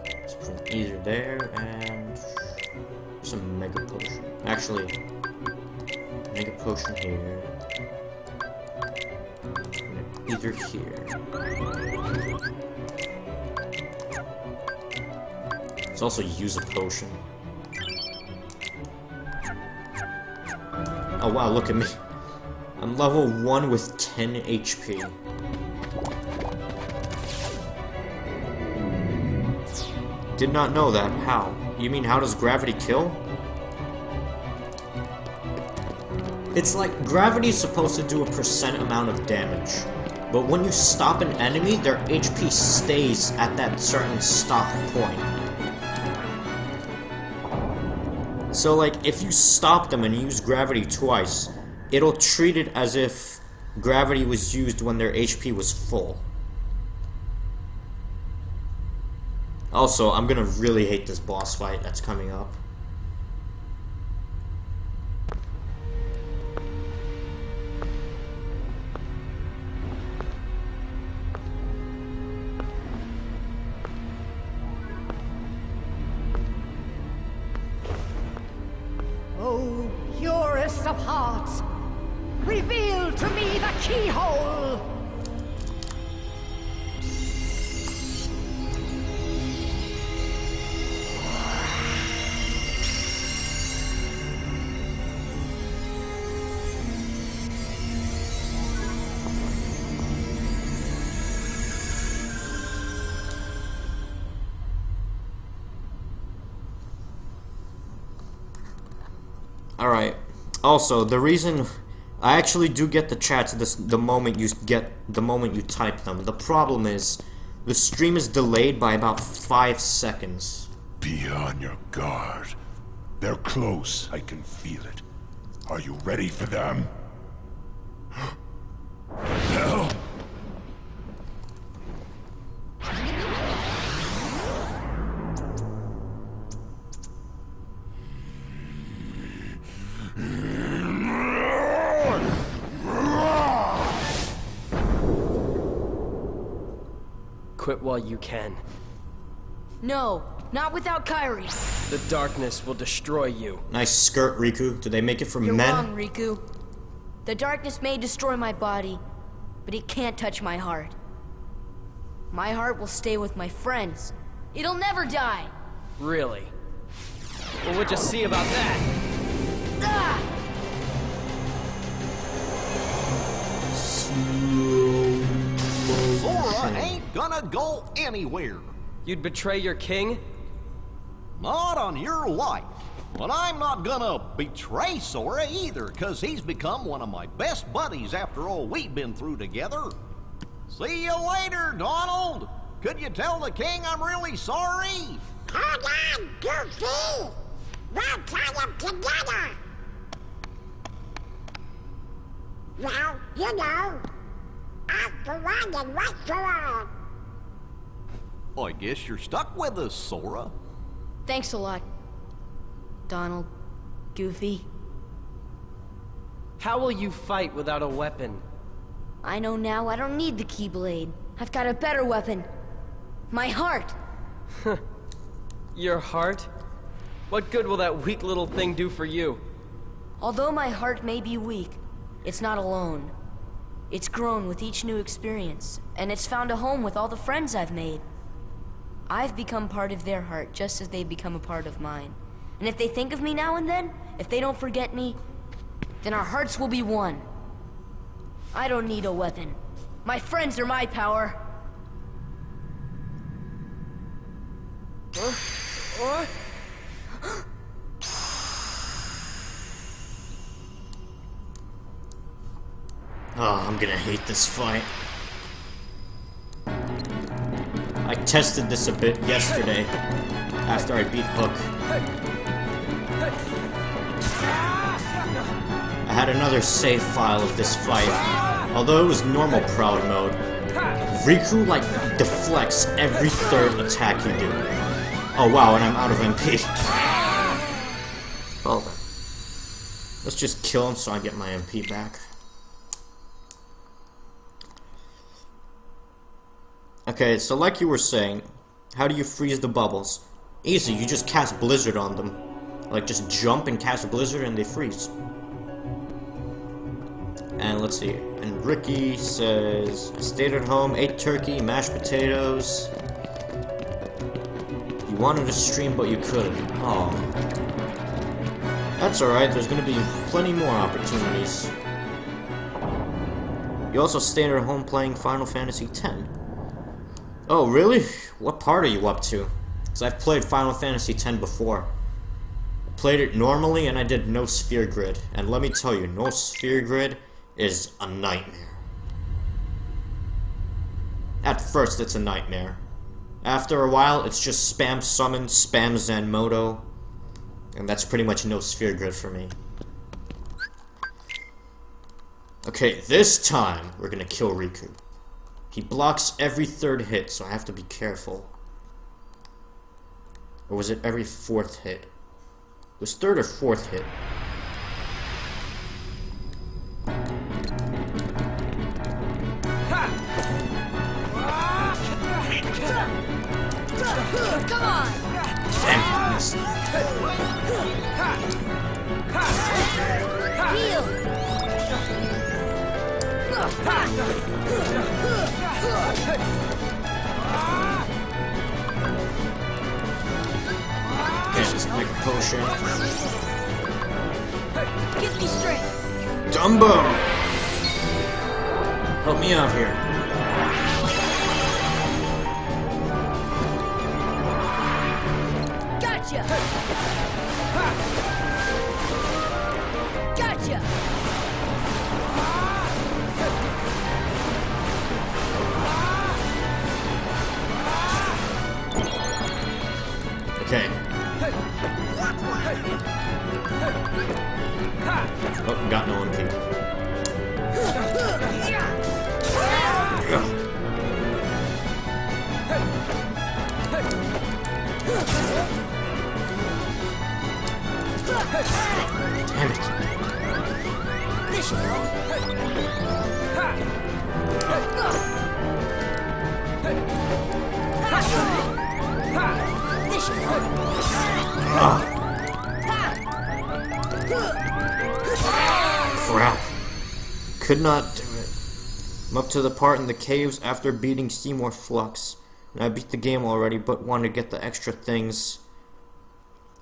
Let's put either there and some mega potion. Actually, mega potion here. And either here. Let's also use a potion. Oh wow, look at me. I'm level 1 with 10 HP. Did not know that. How? You mean how does gravity kill? It's like gravity is supposed to do a percent amount of damage. But when you stop an enemy, their HP stays at that certain stop point. So, like, if you stop them and use gravity twice, it'll treat it as if gravity was used when their HP was full. Also, I'm gonna really hate this boss fight that's coming up. Also, the reason I actually do get the chats the moment you type them. The problem is the stream is delayed by about 5 seconds. Be on your guard. They're close. I can feel it. Are you ready for them? Hell? Quit while you can. No, not without Kairi. The darkness will destroy you. Nice skirt, Riku. Did they make it for men? You're wrong, Riku. The darkness may destroy my body, but it can't touch my heart. My heart will stay with my friends. It'll never die. Really? Well, we'll just see about that. Ah! Sora ain't gonna go anywhere. You'd betray your king? Not on your life. But I'm not gonna betray Sora either, cause he's become one of my best buddies after all we've been through together. See you later, Donald! Could you tell the king I'm really sorry? Hold on, Goofy! We'll tie him together! Well, you know, all for one and one for all. Well, I guess you're stuck with us, Sora. Thanks a lot, Donald, Goofy. How will you fight without a weapon? I know now I don't need the Keyblade. I've got a better weapon. My heart. Your heart? What good will that weak little thing do for you? Although my heart may be weak, it's not alone. It's grown with each new experience, and it's found a home with all the friends I've made. I've become part of their heart just as they've become a part of mine. And if they think of me now and then, if they don't forget me, then our hearts will be one. I don't need a weapon. My friends are my power. Oh, I'm gonna hate this fight. I tested this a bit yesterday after I beat Hook. I had another save file of this fight. Although it was normal proud mode, Riku, like, deflects every third attack you do. Oh wow, and I'm out of MP. Well, let's just kill him so I get my MP back. Okay, so like you were saying, how do you freeze the bubbles? Easy, you just cast Blizzard on them. Like, just jump and cast a Blizzard and they freeze. And let's see. And Ricky says, I stayed at home, ate turkey, mashed potatoes. You wanted to stream, but you couldn't. Oh. That's alright, there's gonna be plenty more opportunities. You also stayed at home playing Final Fantasy X. Oh, really? What part are you up to? Because I've played Final Fantasy X before. Played it normally and I did no sphere grid, and let me tell you, no sphere grid is a nightmare. At first it's a nightmare. After a while it's just spam summon, spam Zanmoto, and that's pretty much no sphere grid for me. Okay, this time we're gonna kill Riku. He blocks every third hit, so I have to be careful. Or was it every fourth hit? It was third or fourth hit. Come on! Damn, missed. Just make a potion. Get me straight. Dumbo! Help me out here. Gotcha! Gotcha! Okay. Oh, got Nolan Pink. Damn it. Crap. Could not do it. I'm up to the part in the caves after beating Seymour Flux. And I beat the game already, but want to get the extra things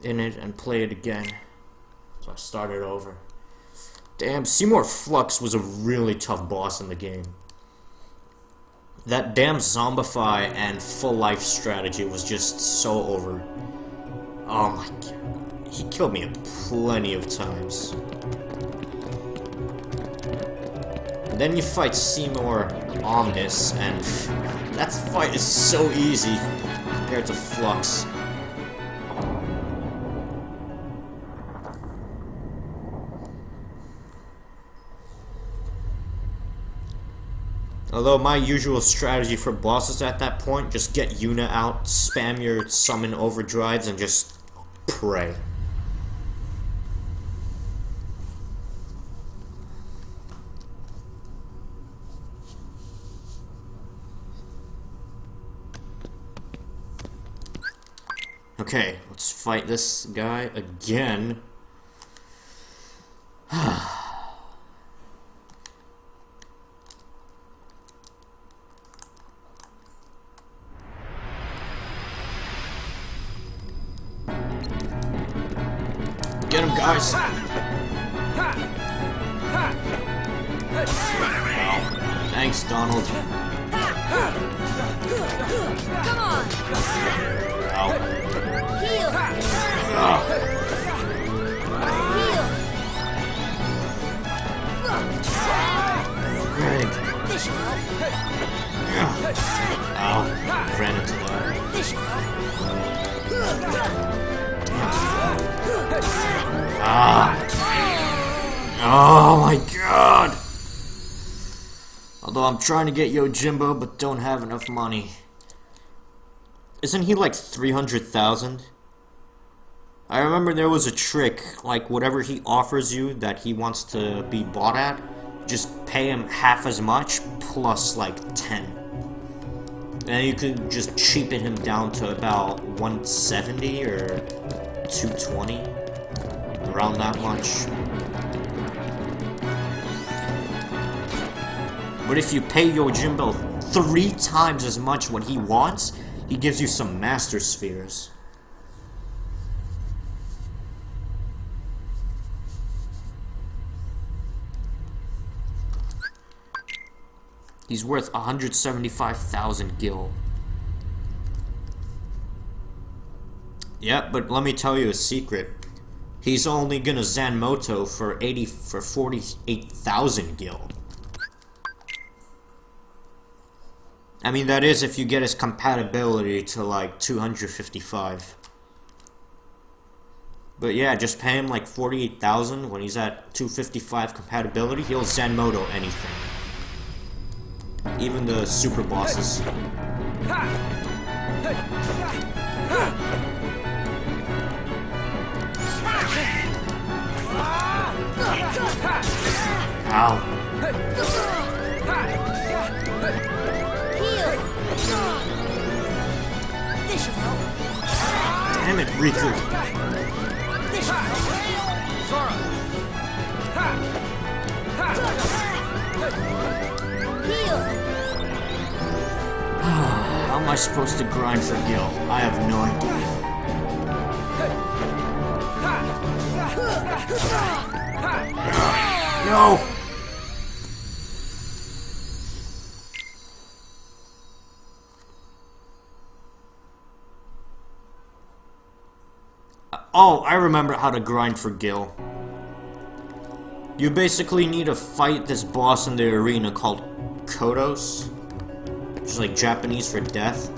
in it and play it again. So I started over. Damn, Seymour Flux was a really tough boss in the game. That damn zombify and full life strategy was just so over. Oh my god. He killed me plenty of times. And then you fight Seymour Omnis, and that fight is so easy compared to Flux. Although my usual strategy for bosses at that point, just get Yuna out, spam your summon overdrives, and just pray. Okay, let's fight this guy again. Get him, guys! Wow. Thanks, Donald. Come on! Wow. Heal! Ow. Ran into that. Oh my god! Although I'm trying to get Yojimbo, but don't have enough money. Isn't he like 300,000? I remember there was a trick, like whatever he offers you that he wants to be bought at, just pay him half as much, plus like 10. And you could just cheapen him down to about 170 or 220. Around that much. But if you pay Yojimbo 3 times as much what he wants, he gives you some Master Spheres. He's worth 175,000 gil. Yeah, but let me tell you a secret. He's only gonna Zanmoto for 48,000 gil. I mean, that is if you get his compatibility to like 255. But yeah, just pay him like 48,000 when he's at 255 compatibility. He'll Zanmoto anything, even the super bosses. Ow. Damn it, Riku. How am I supposed to grind for gil? I have no idea. No! Oh, I remember how to grind for gil. You basically need to fight this boss in the arena called Kodos, which is like Japanese for death.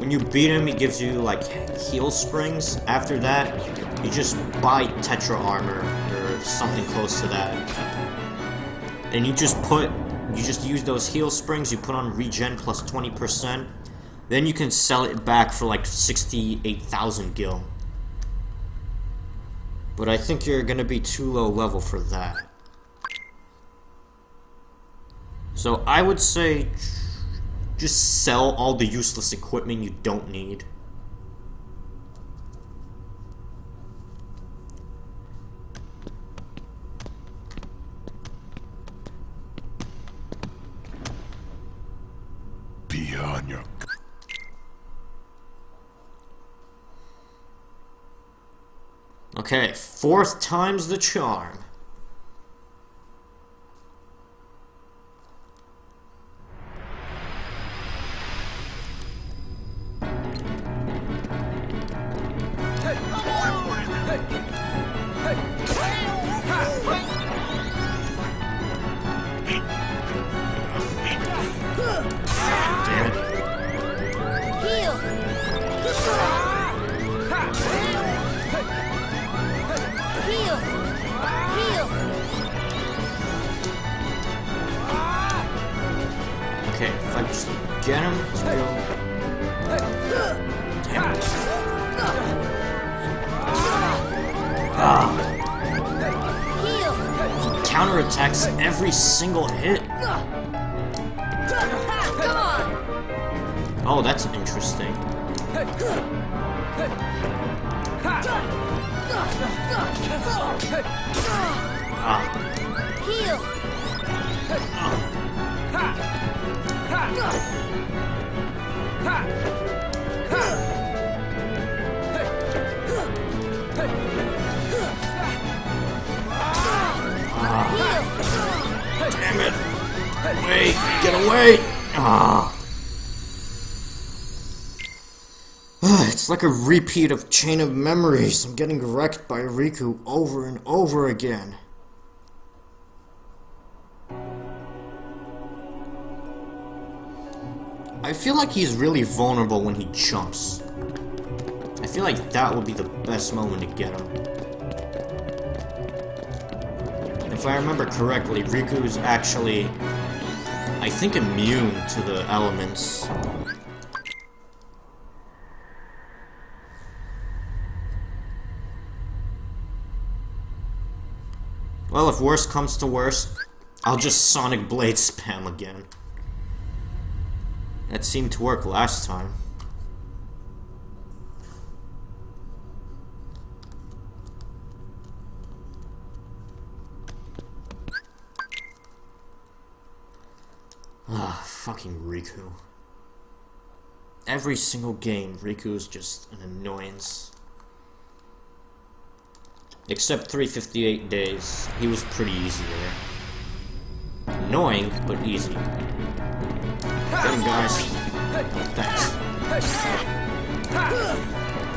When you beat him, he gives you, like, heal springs. After that, you just buy Tetra armor or something close to that. And you just put... You just use those heal springs, you put on regen plus 20%. Then you can sell it back for like 68,000 gil. But I think you're gonna be too low level for that. So I would say just sell all the useless equipment you don't need. Okay, fourth time's the charm. Single hit. Oh, that's interesting. Damn it! Wait! Get away! Ah! It's like a repeat of Chain of Memories. I'm getting wrecked by Riku over and over again. I feel like he's really vulnerable when he jumps. I feel like that would be the best moment to get him. If I remember correctly, Riku is actually, I think, immune to the elements. Well, if worse comes to worse, I'll just Sonic Blade spam again. That seemed to work last time. Fucking Riku. Every single game, Riku is just an annoyance. Except 358 days. He was pretty easy there. Annoying, but easy. Get him, guys. Oh,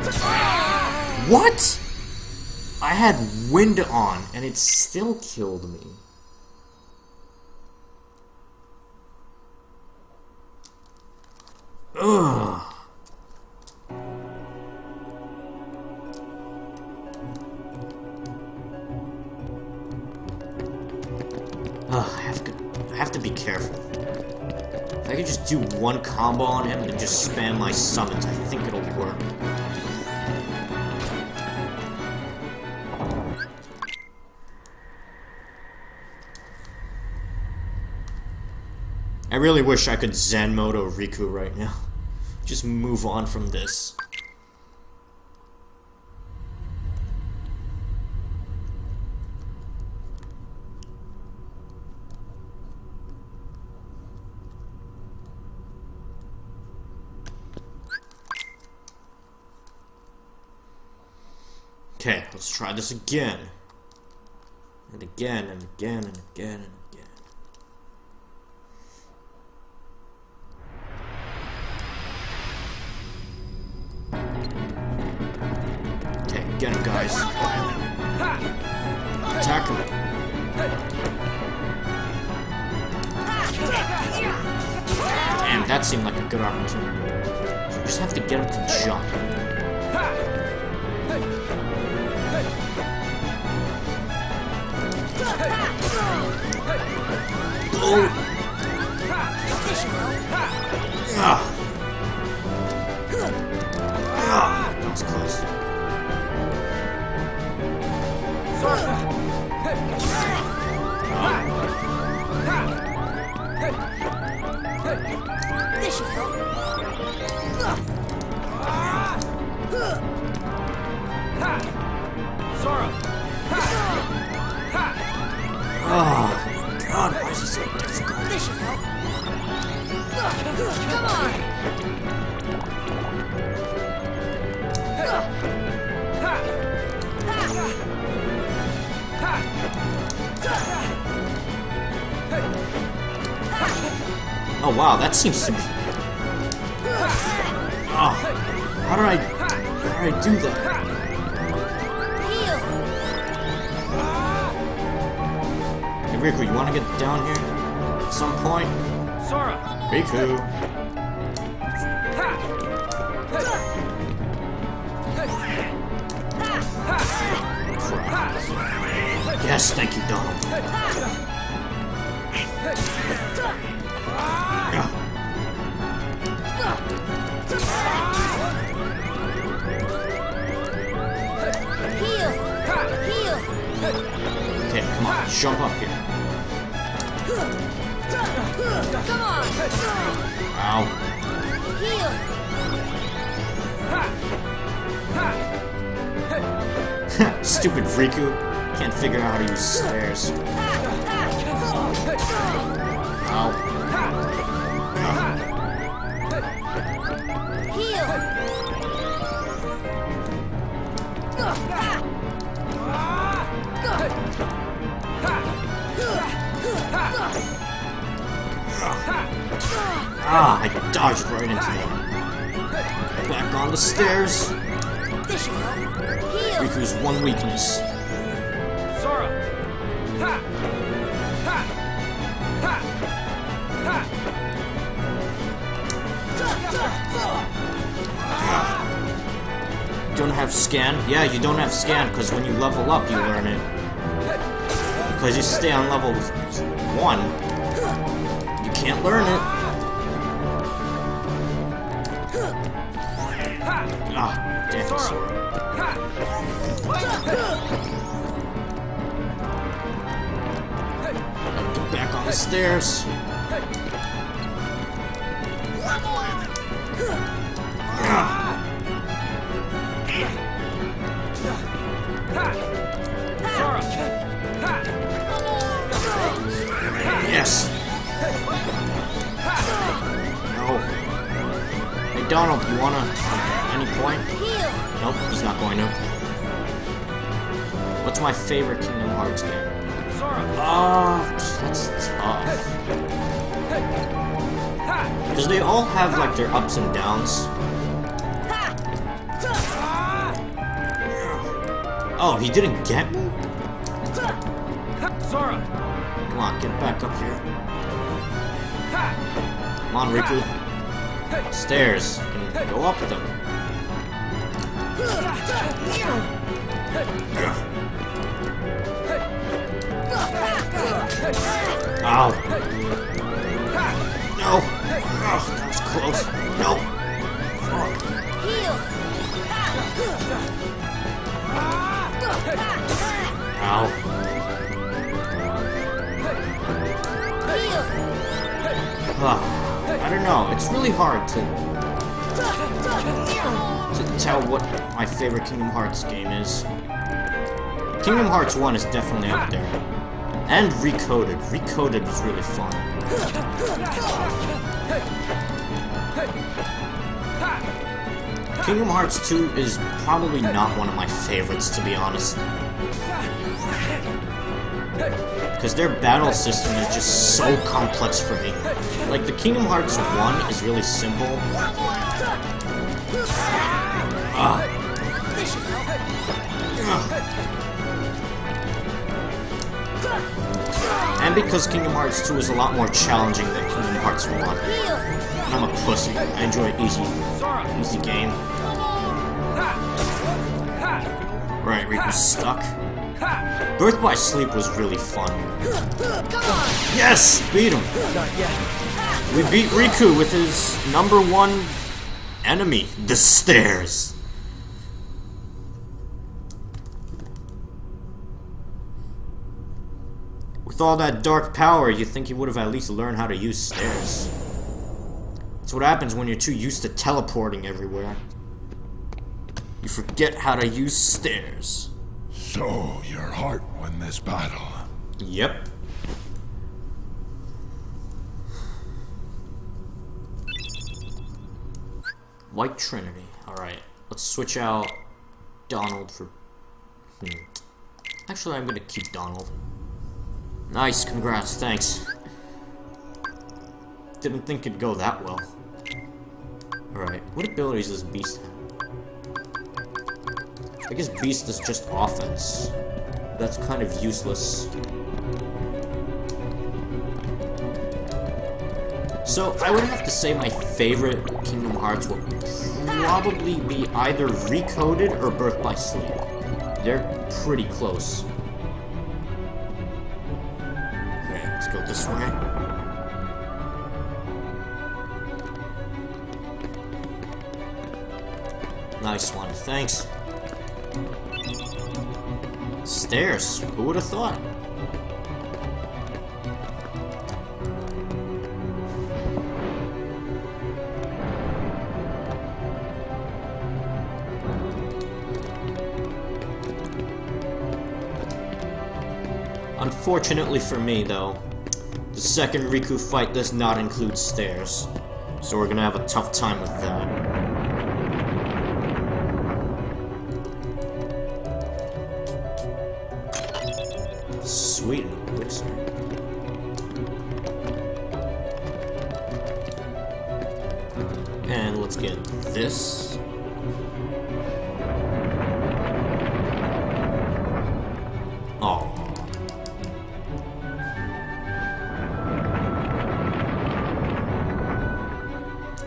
thanks. What? I had wind on, and it still killed me. Ugh. I have to be careful. If I could just do one combo on him and just spam my summons, I think it'll work. I really wish I could Zanmoto Riku right now. Just move on from this. Okay, let's try this again. And again, and again, and again, and again. Get him, guys. Attack him. Damn, that seemed like a good opportunity. just have to get him to jump. Oh. That was close. Oh God, why is he so difficult? Come on! Oh wow, that seems to be... Oh, how did I do that? Hey Riku, you wanna get down here at some point? Sora! Riku. Yes, thank you, Donald. Okay, come on, jump up here. Come on! Ow. Heal! Stupid Riku. Can't figure out how to use stairs. Ow. Heal! Ah, I dodged right into him. Back on the stairs. Riku's one weakness. Sora. Ha. Ha. Ha. Ha. Don't have scan? Yeah, you don't have scan because when you level up, you learn it. Because you stay on level 1, you can't learn it. Ah, damn it, Sora. Back on the stairs. Yes. No. Hey Donald, you wanna at any point? Nope, he's not going to. What's my favorite Kingdom Hearts game? Oh, that's tough. Because they all have like their ups and downs. Oh, he didn't get me? Sora! Come on, get back up here. Come on, Riku. Stairs. Can go up them. Ow. No. Oh, that was close. No. Ow. I don't know, it's really hard to tell what my favorite Kingdom Hearts game is. Kingdom Hearts 1 is definitely up there. And Recoded. Recoded was really fun. Kingdom Hearts 2 is probably not one of my favorites, to be honest. Because their battle system is just so complex for me. Like, the Kingdom Hearts 1 is really simple. And because Kingdom Hearts 2 is a lot more challenging than Kingdom Hearts 1. I'm a pussy. I enjoy easy game. Right, Riku's stuck. Birth by Sleep was really fun. Yes! Beat him! We beat Riku with his number one enemy, the stairs. With all that dark power, you'd think you would have at least learned how to use stairs. That's what happens when you're too used to teleporting everywhere. You forget how to use stairs. So, your heart won this battle. Yep. White Trinity. Alright, let's switch out Donald for... Actually, I'm gonna keep Donald. Nice, congrats, thanks. Didn't think it'd go that well. Alright, what abilities does Beast have? I guess Beast is just offense. That's kind of useless. So, I would have to say my favorite Kingdom Hearts will probably be either Recoded or Birth by Sleep. They're pretty close. Okay, let's go this way. Nice one, thanks. Stairs, who would have thought? Unfortunately for me, though, the second Riku fight does not include stairs, so we're gonna have a tough time with that. Sweet elixir. And let's get this. Oh.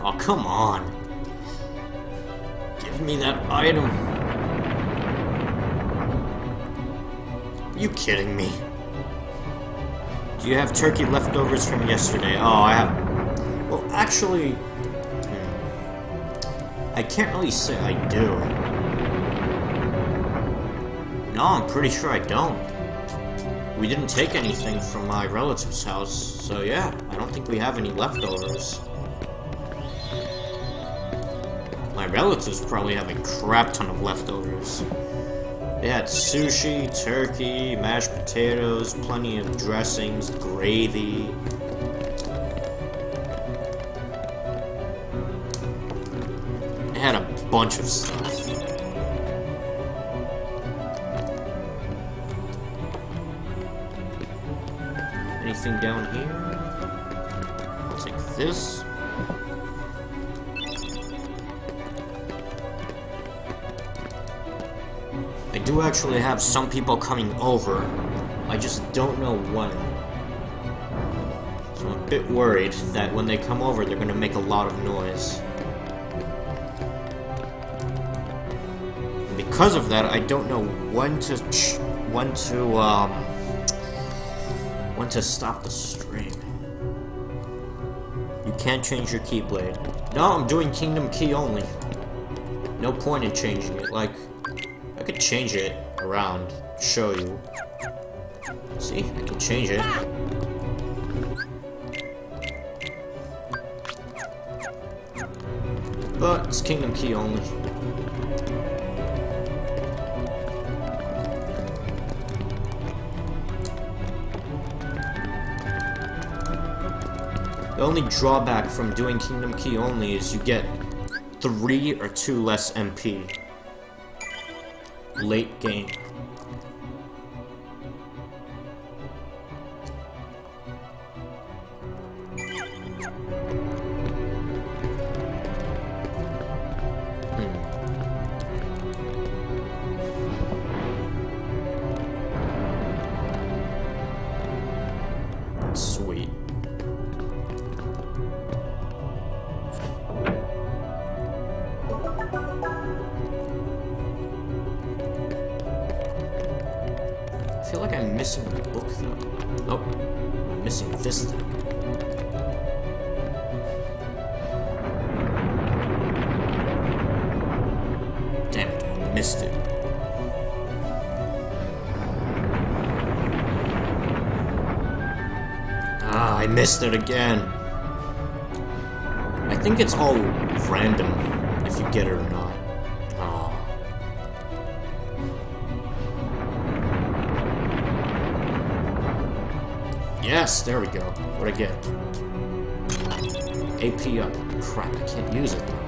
Oh, come on. Give me that item. Are you kidding me? Do you have turkey leftovers from yesterday? Oh, I have... Well, actually... I can't really say I do. No, I'm pretty sure I don't. We didn't take anything from my relative's house, so yeah, I don't think we have any leftovers. My relatives probably have a crap ton of leftovers. They had sushi, turkey, mashed potatoes, plenty of dressings, gravy. They had a bunch of stuff. Anything down here? I'll take this. I do actually have some people coming over. I just don't know when. So I'm a bit worried that when they come over, they're gonna make a lot of noise. And because of that, I don't know when to stop the stream. You can't change your Keyblade. No, I'm doing Kingdom Key only. No point in changing it. Like, I could change it around, show you. See, I can change it. But it's Kingdom Key only. The only drawback from doing Kingdom Key only is you get 3 or 2 less MP. Late game. Sweet. feel like I'm missing a book, though. Oh, I'm missing this thing. Damn it, I missed it. Ah, I missed it again. I think it's all random, if you get it or not. Yes, there we go. What'd I get? AP up. Crap, I can't use it though.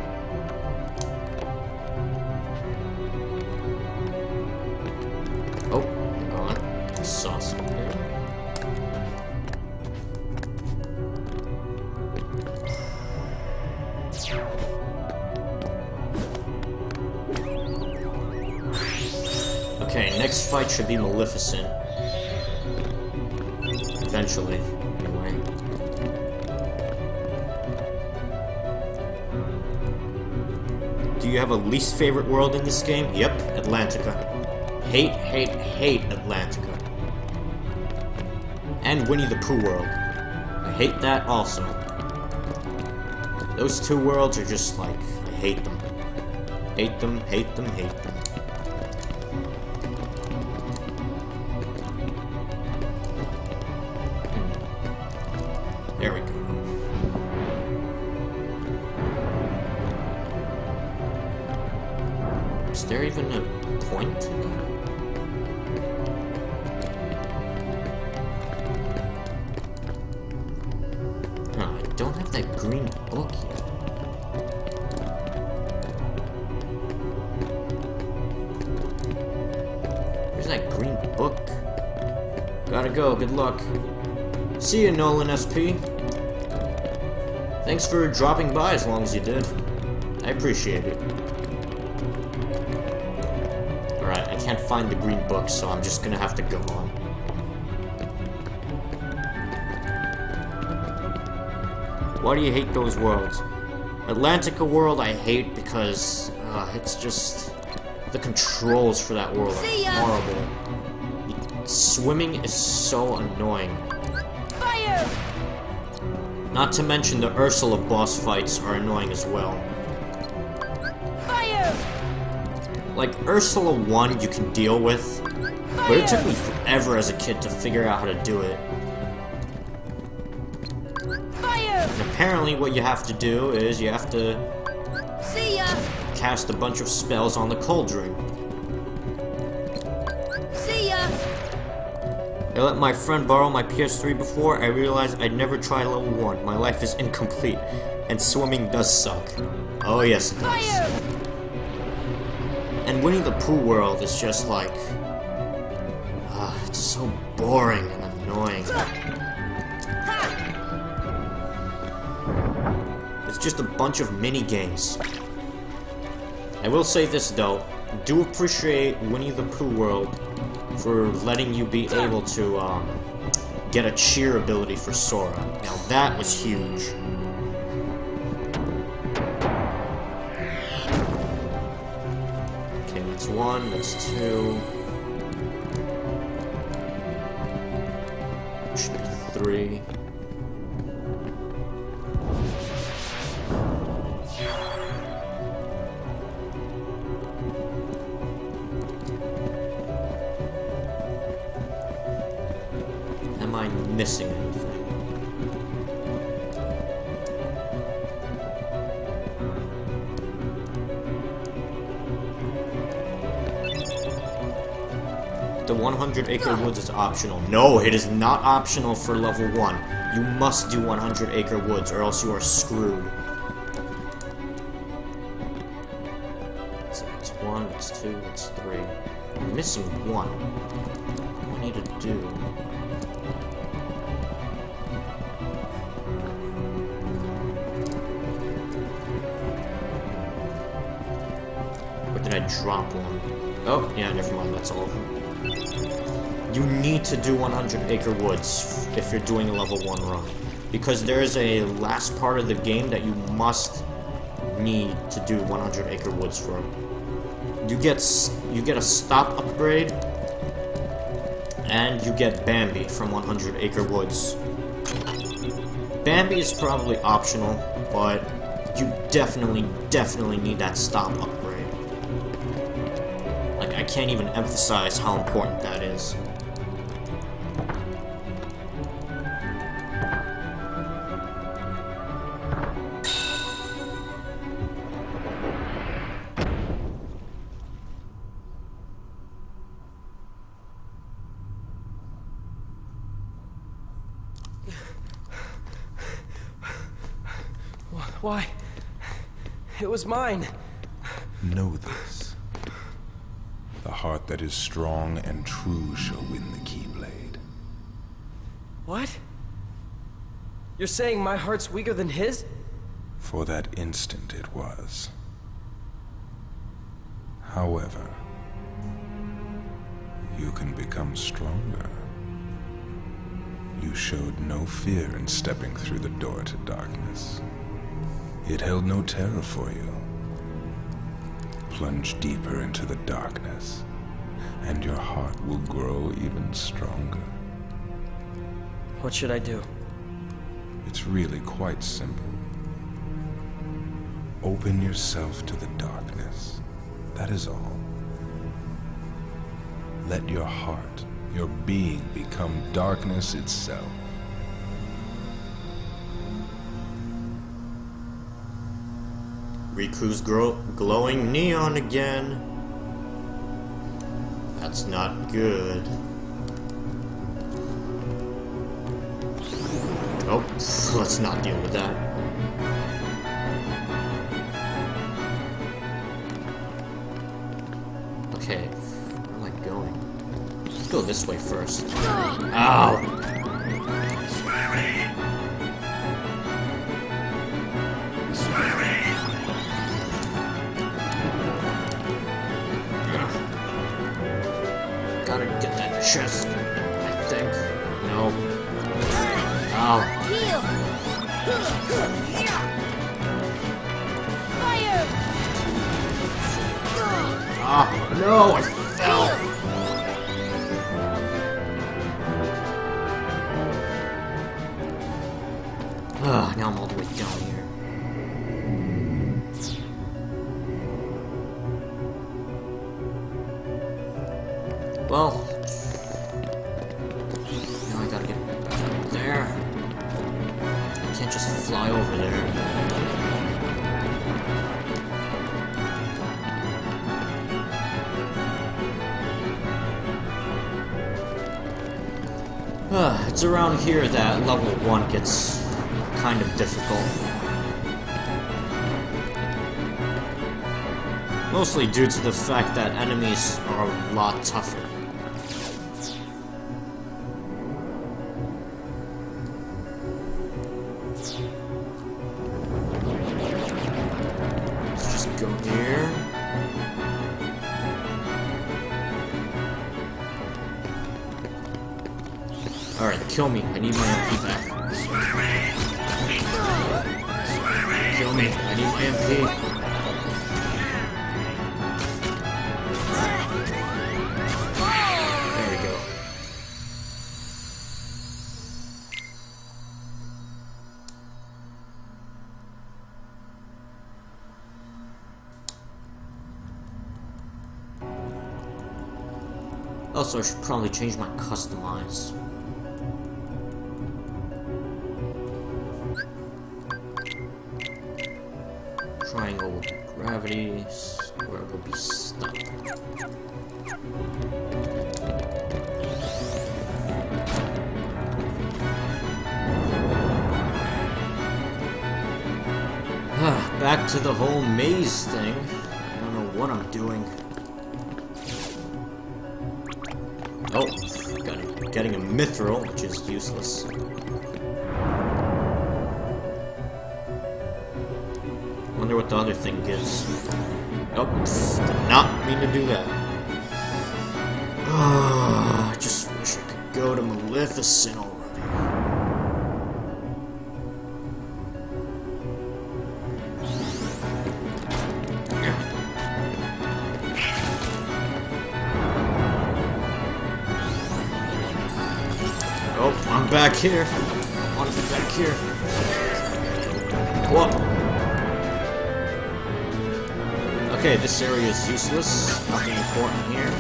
Oh, hang on. I saw something there. Okay, next fight should be Maleficent. Eventually, anyway. Do you have a least favorite world in this game? Yep, Atlantica. Hate, hate, hate Atlantica. And Winnie the Pooh world. I hate that also. Those two worlds are just like, I hate them. Hate them, hate them, hate them. Good luck. See you, Nolan SP. Thanks for dropping by as long as you did. I appreciate it. Alright, I can't find the green book, so I'm just gonna have to go on. Why do you hate those worlds? Atlantica world I hate because it's just... the controls for that world are horrible. Swimming is so annoying. Fire! Not to mention the Ursula boss fights are annoying as well. Fire! Like Ursula 1 you can deal with, but it took me forever as a kid to figure out how to do it. Fire! And apparently what you have to do is you have to cast a bunch of spells on the cauldron. I let my friend borrow my PS3 before, I realized I'd never try level 1. My life is incomplete, and swimming does suck. Oh yes it does. And Winnie the Pooh world is just like... it's so boring and annoying. It's just a bunch of mini-games. I will say this though, I do appreciate Winnie the Pooh world for letting you be able to get a cheer ability for Sora. Now that was huge. Okay, that's one, that's two. Should be three. Missing anything. The 100 Acre Woods is optional. No, it is not optional for level 1. You must do 100 Acre Woods or else you are screwed. So it's one, it's two, it's three. I'm missing one. What do I need to do? Drop one. Oh, yeah, never mind, that's all of them. You need to do 100 Acre Woods if you're doing a level 1 run. Because there is a last part of the game that you must need to do 100 Acre Woods for. You get a stop upgrade, And you get Bambi from 100 Acre Woods. Bambi is probably optional, but you definitely need that stop upgrade. Like, I can't even emphasize how important that is. Why? It was mine. Know this. The heart that is strong and true shall win the Keyblade. What? You're saying my heart's weaker than his? For that instant it was. However, you can become stronger. You showed no fear in stepping through the door to darkness. It held no terror for you. Plunge deeper into the darkness, and your heart will grow even stronger. What should I do? It's really quite simple. Open yourself to the darkness. That is all. Let your heart, your being, become darkness itself. Riku's glowing neon again. That's not good. Oh, let's not deal with that. Okay, where am I going? Let's go this way first. Ow! Chest, I think. No. Ow. Fire. Ah, no, I fell. Ah, now I'm all the way down here. Well. It's around here that level 1 gets kind of difficult. Mostly due to the fact that enemies are a lot tougher. Kill me. I need my MP back. Kill me. I need my MP. There we go. Also, I should probably change my customize. Where we'll be stuck. Back to the whole maze thing. I don't know what I'm doing. Oh, getting a mithril, which is useless. Wonder what the other thing is. Nope, did not mean to do that. I just wish I could go to Maleficent already. I'm back here. I want to be back here. Whoa. Okay, this area is useless. Nothing important here.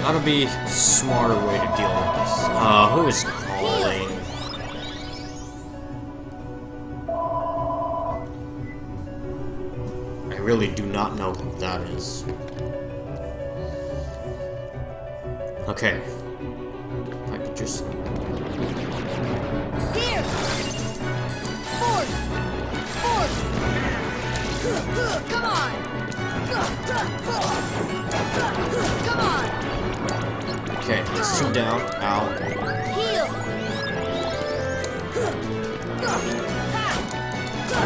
Gotta be a smarter way to deal with this. Who is calling? I really do not know who that is. Okay. I could just... Here! Force! Force! Come on! Come on! Okay, it's 2 down. Ow. Heal. I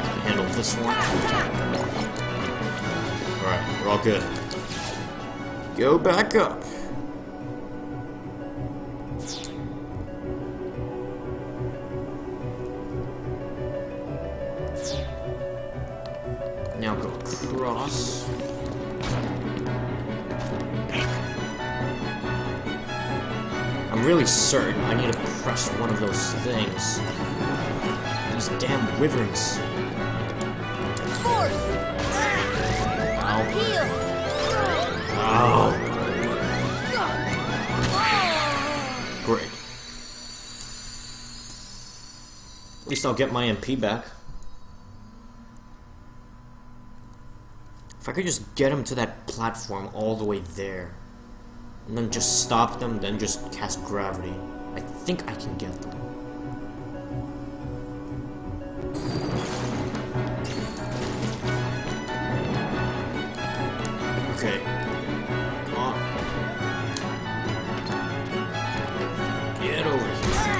can handle this one. Alright, we're all good. Go back up. Now go across. I'm really certain I need to press one of those things. These damn wyverns. Force. Ow. Heal. Ow. Great. At least I'll get my MP back. If I could just get him to that platform all the way there. And then just stop them, then just cast gravity. I think I can get them. Okay. Come on. Get over here.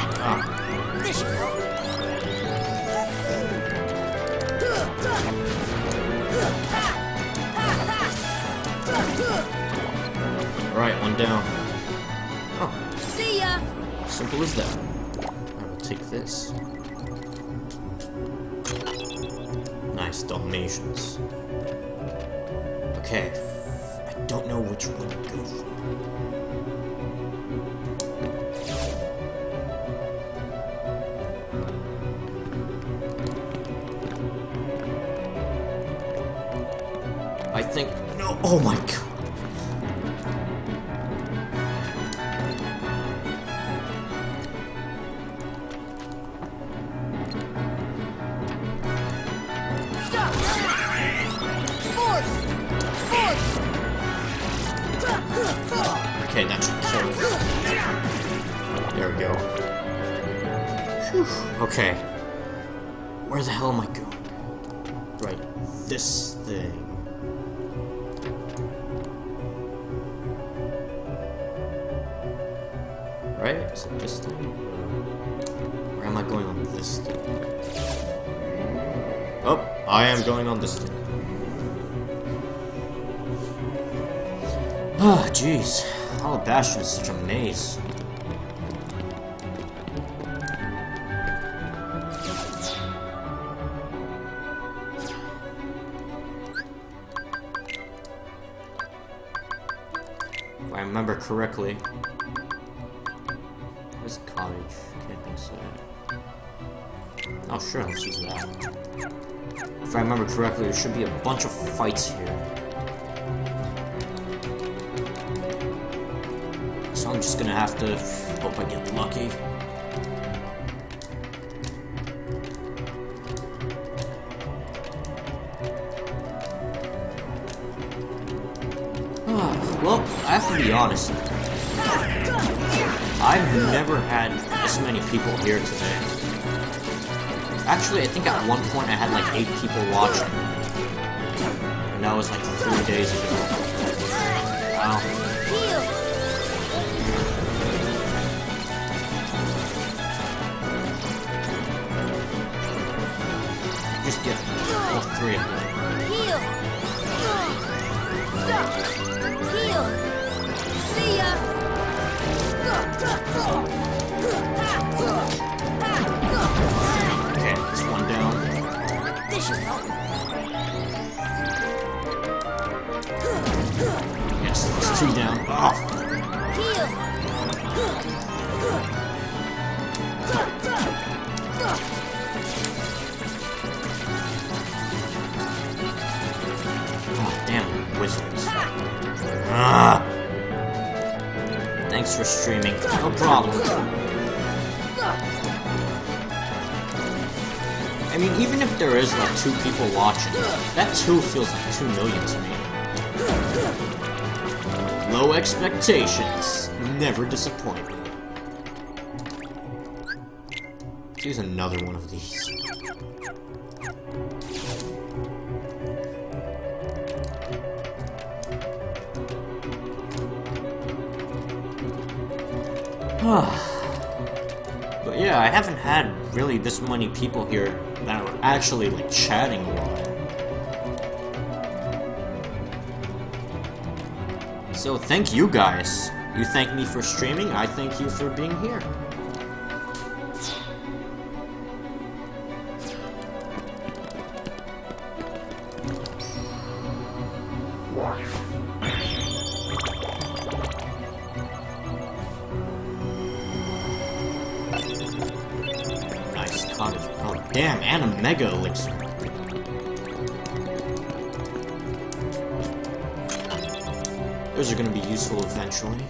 Alright, one down. Oh. See ya! Simple as that. I will take this. Nice, Dalmatians. Okay. I don't know which one to go for. I think... No! Oh my god! Okay, that should kill it. There we go. Whew. Okay. Where the hell am I going? Right, this thing. Right? Is it this thing? Where am I going on this thing? Oh, I am going on this thing. Ah, oh, jeez. Hollow Bastion is such a maze. If I remember correctly, this cottage. Can't think so. Oh, sure, let's use that. If I remember correctly, there should be a bunch of fights here. So I'm just gonna have to hope I get lucky. Well, I have to be honest. I've never had this many people here today. Actually, I think at one point I had like 8 people watching. And that was like 3 days ago. Wow. appropriately. Heal. Stop. Heal. See ya. Okay, this one down. This should help. Yes, that's two down. Oh. Heal. Wizards. Ah. Thanks for streaming. No problem. I mean, even if there is like 2 people watching, that 2 feels like 2 million to me. Low expectations never disappoint me. Let's use another one of these. But yeah, I haven't had really this many people here that are actually like chatting a lot. So thank you guys. You thank me for streaming, I thank you for being here. Mega elixir. Those are going to be useful eventually.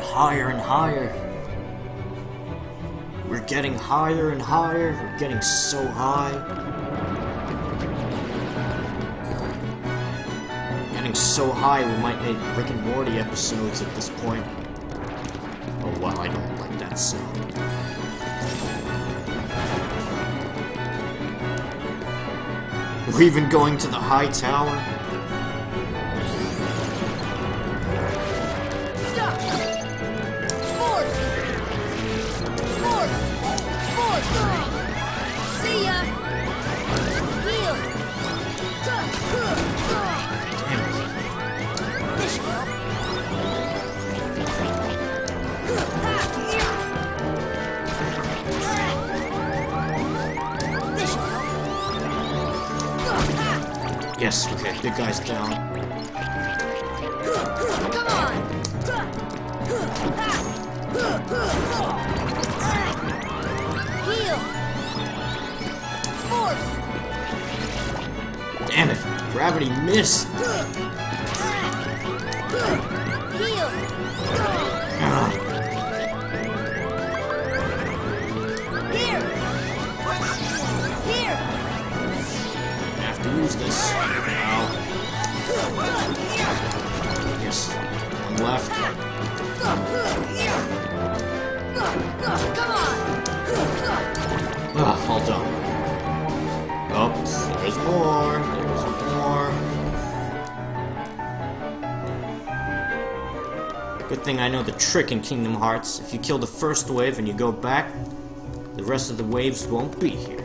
Higher and higher, we're getting so high. Getting so high we might make Rick and Morty episodes at this point. Oh wow, I don't like that sound. We're even going to the high tower. Yes, okay, big guy's down. Come on. Heal. Force. Damn it, gravity missed. Heal. Here. Here. I have to use this. Yes, one left. Ah, all done. Oops, there's more. There's more. Good thing I know the trick in Kingdom Hearts. If you kill the first wave and you go back, the rest of the waves won't be here.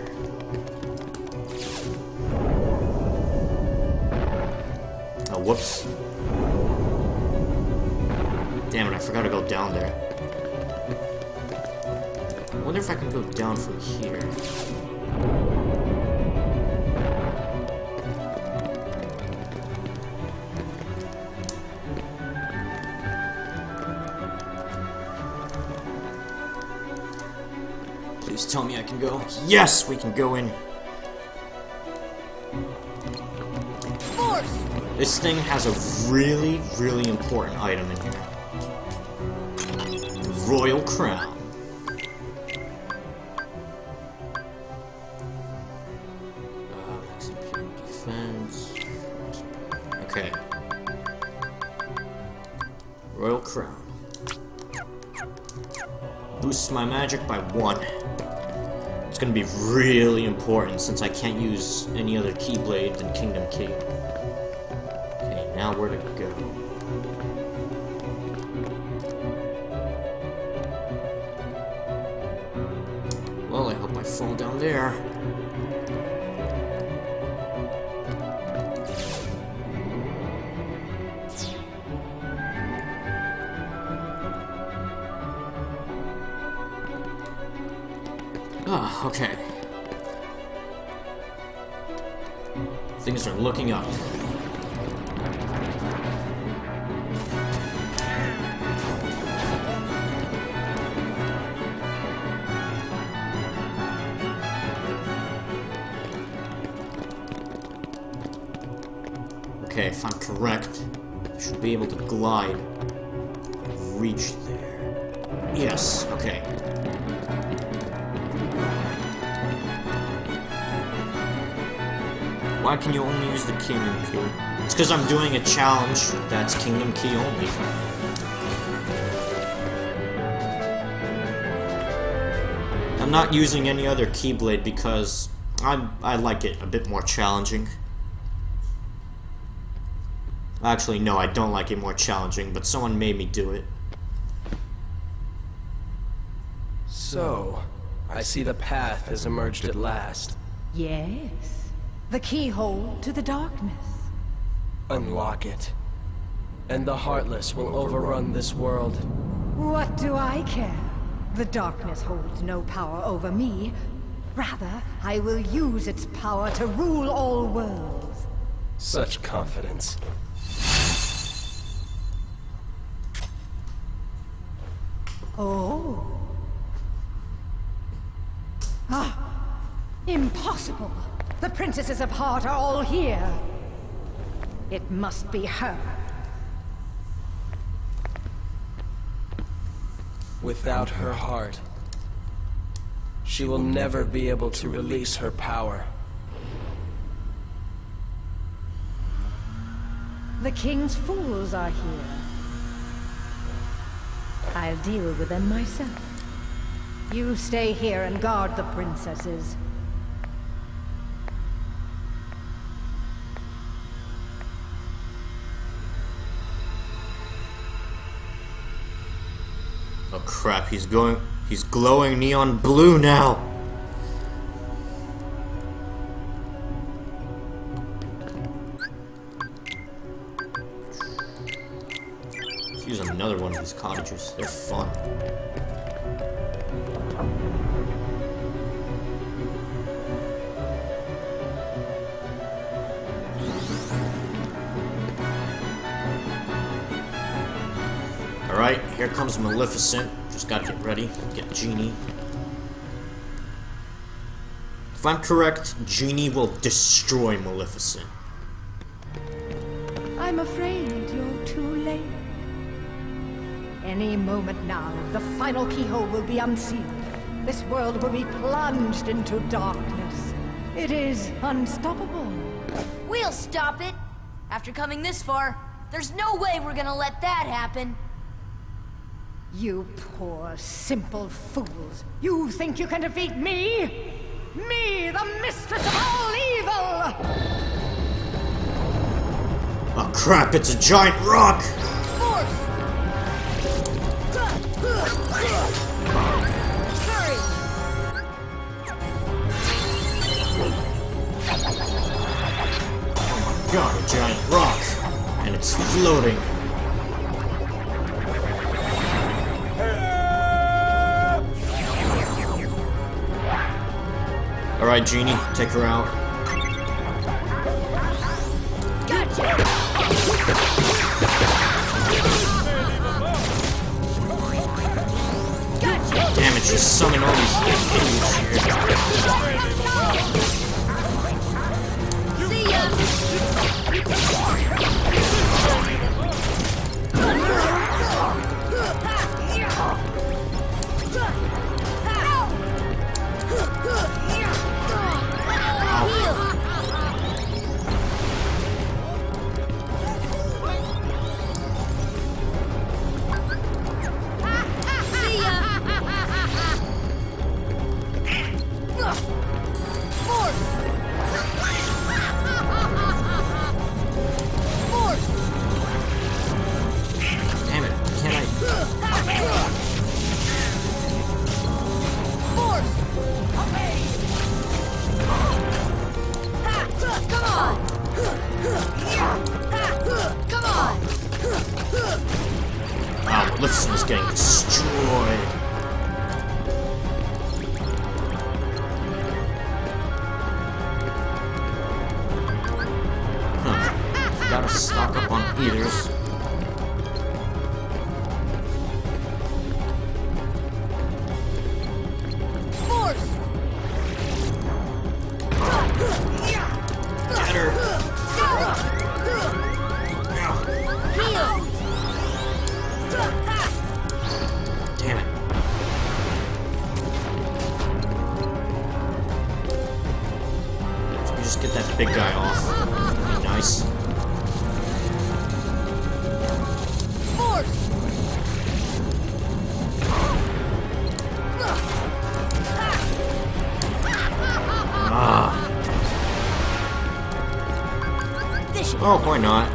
Whoops. Damn it, I forgot to go down there. I wonder if I can go down from here. Please tell me I can go. Yes, we can go in. This thing has a really, really important item in here. The Royal Crown. Defense. Okay. Royal Crown. Boosts my magic by 1. It's gonna be really important since I can't use any other Keyblade than Kingdom Key. Okay, now where to go? Well, I hope I fall down there. Ah, okay. Things are looking up. Okay, if I'm correct, I should be able to glide and reach there. Yes, okay. Why can you only use the Kingdom Key? It's because I'm doing a challenge that's Kingdom Key only. I'm not using any other Keyblade because I like it a bit more challenging. Actually, no, I don't like it more challenging, but someone made me do it. So, I see the path has emerged at last. Yes. The keyhole to the darkness. Unlock it, and the Heartless will overrun this world. What do I care? The darkness holds no power over me. Rather, I will use its power to rule all worlds. Such confidence. Oh. Ah! Impossible! The princesses of heart are all here. It must be her. Without her heart, she will never be able to release her power. The king's fools are here. I'll deal with them myself. You stay here and guard the princesses. Oh crap, he's glowing neon blue now. Let's use another one of these cottages. They're fun. Alright, here comes Maleficent. Just gotta get ready. Get Genie. If I'm correct, Genie will destroy Maleficent. I'm afraid you're too late. Any moment now, the final keyhole will be unsealed. This world will be plunged into darkness. It is unstoppable. We'll stop it. After coming this far, there's no way we're gonna let that happen. You poor, simple fools. You think you can defeat me? Me, the mistress of all evil! Oh crap, it's a giant rock! Oh my god, a giant rock! And it's floating. Alright, Genie, take her out. Gotcha. Gotcha. Damn it, just summon all these idiots here. See ya. Maleficent is getting destroyed. Huh. Gotta stock up on eaters. Oh, why not?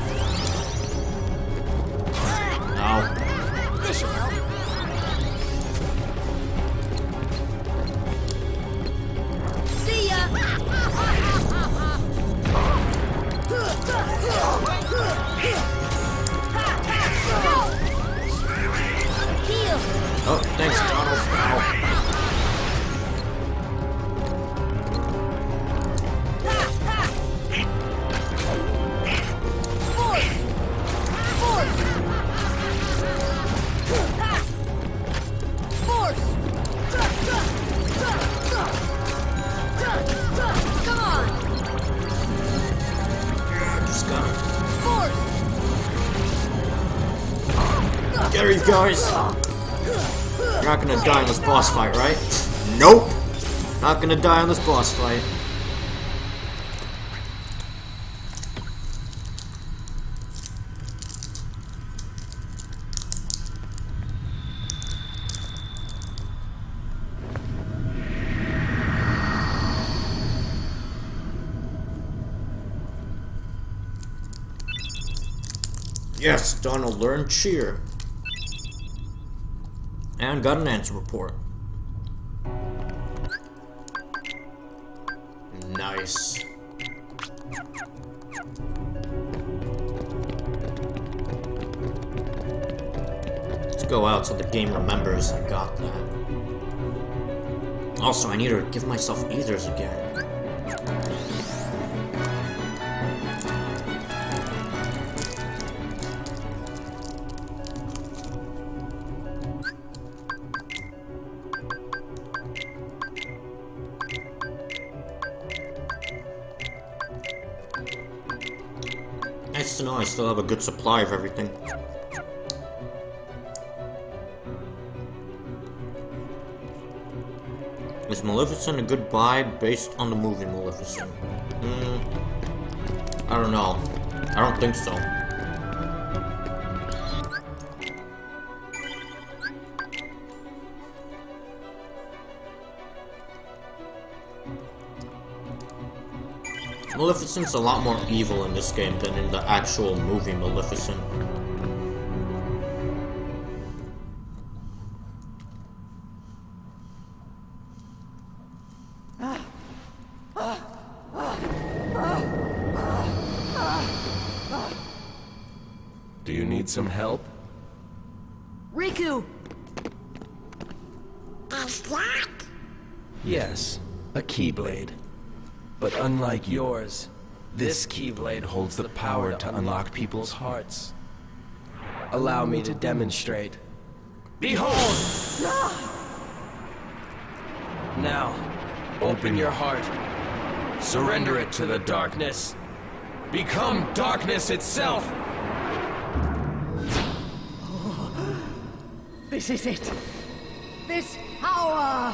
Guys, you're not gonna die on this boss fight, right? Nope, not gonna die on this boss fight. Yes, Donald learned cheer. And got an answer report. Nice. Let's go out so the game remembers I got that. Also, I need to give myself ethers again. I still have a good supply of everything. Is Maleficent a good buy based on the movie Maleficent? I don't know. I don't think so. Maleficent's a lot more evil in this game than in the actual movie Maleficent. Do you need some help? Riku! Is that? Yes, a Keyblade. But unlike yours, this Keyblade holds the power to unlock people's hearts. Allow me to demonstrate. Behold! Now, open your heart. Surrender it to the darkness. Become darkness itself! Oh, this is it. This power!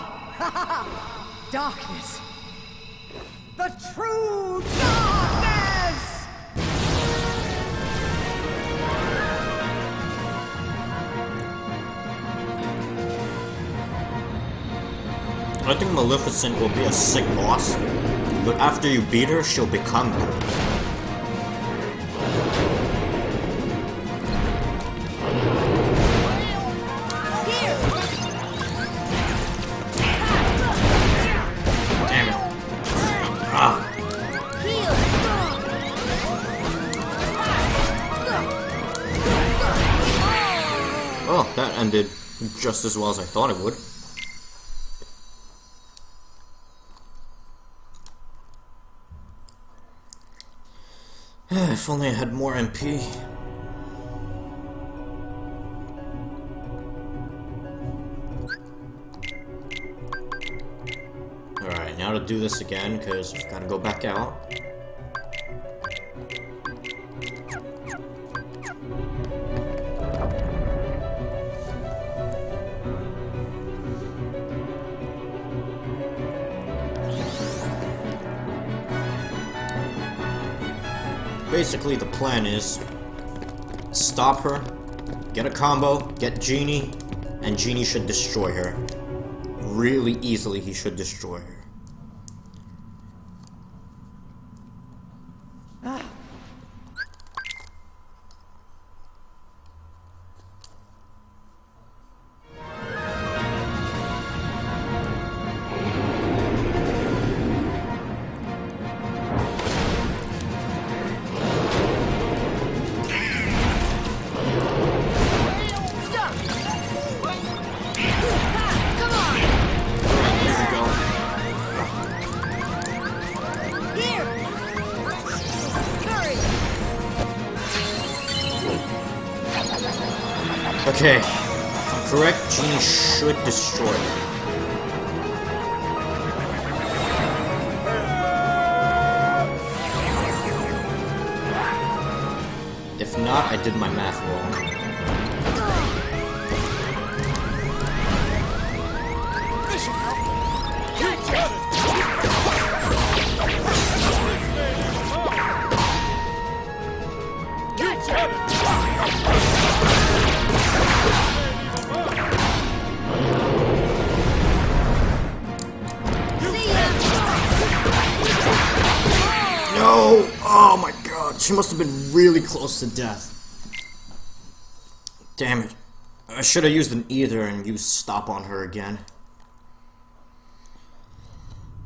Darkness. The true darkness! I think Maleficent will be a sick boss, but after you beat her, she'll become her. ended just as well as I thought it would. If only I had more MP. Alright, now to do this again, because I've got to go back out. Basically, the plan is stop her, get a combo, get Genie, and Genie should destroy her. Really easily, he should destroy her. Okay, correct, Genie should destroy it. If not, I did my math wrong. She must have been really close to death. Damn it. I should have used an either and used stop on her again.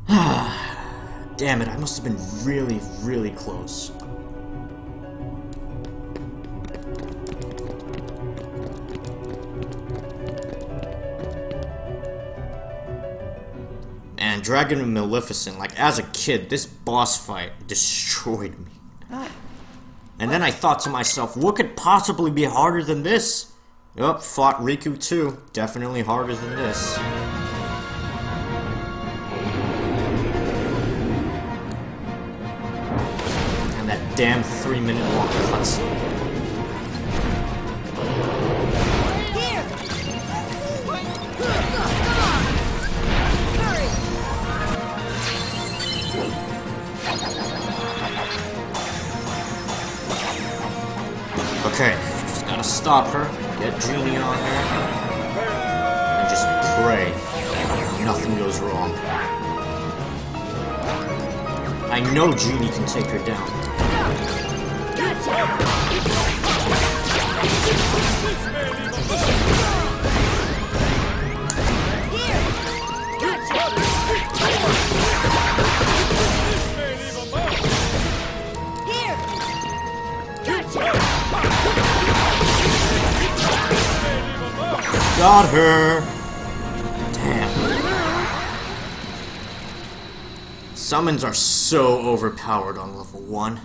Damn it, I must have been really, really close. And Dragon and Maleficent, like as a kid, this boss fight destroyed me. And then I thought to myself, what could possibly be harder than this? Yup, fought Riku too. Definitely harder than this. And that damn 3-minute long cutscene. Okay, just gotta stop her, get Genie on her, and just pray nothing goes wrong. I know Genie can take her down. Got her! Damn. Summons are so overpowered on level 1.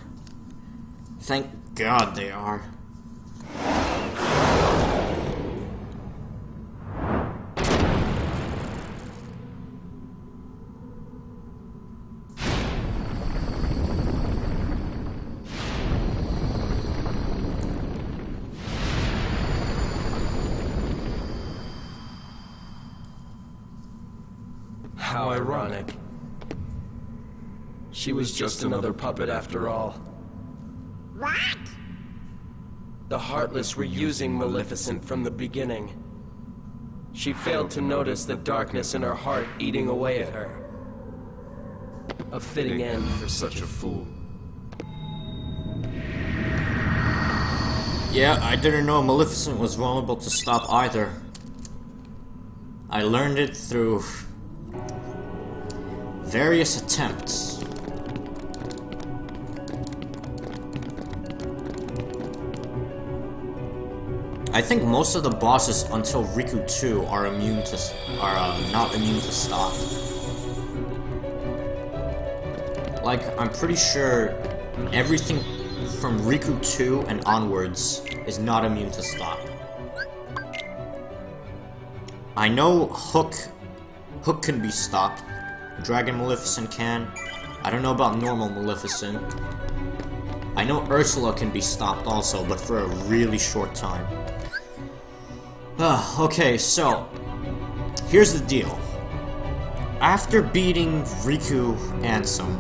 Thank God they are. How ironic. She was just another puppet after all. What? The Heartless were using Maleficent from the beginning. She failed to notice the darkness in her heart eating away at her. A fitting end for such a fool. Yeah, I didn't know Maleficent was vulnerable to stop either. I learned it through various attempts. I think most of the bosses until Riku 2 are immune to not immune to stop. Like, I'm pretty sure everything from Riku 2 and onwards is not immune to stop. I know Hook can be stopped. Dragon Maleficent can. I don't know about normal Maleficent. I know Ursula can be stopped also, but for a really short time. Okay, so here's the deal. After beating Riku Ansem,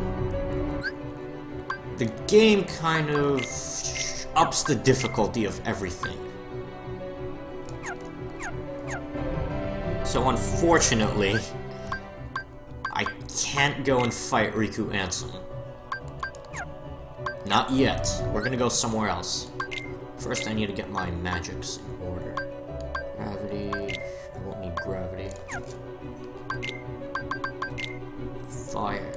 the game kind of ups the difficulty of everything. So unfortunately, I can't go and fight Riku Ansem. Not yet. We're gonna go somewhere else. First, I need to get my magics in order. Gravity. I won't need gravity. Fire.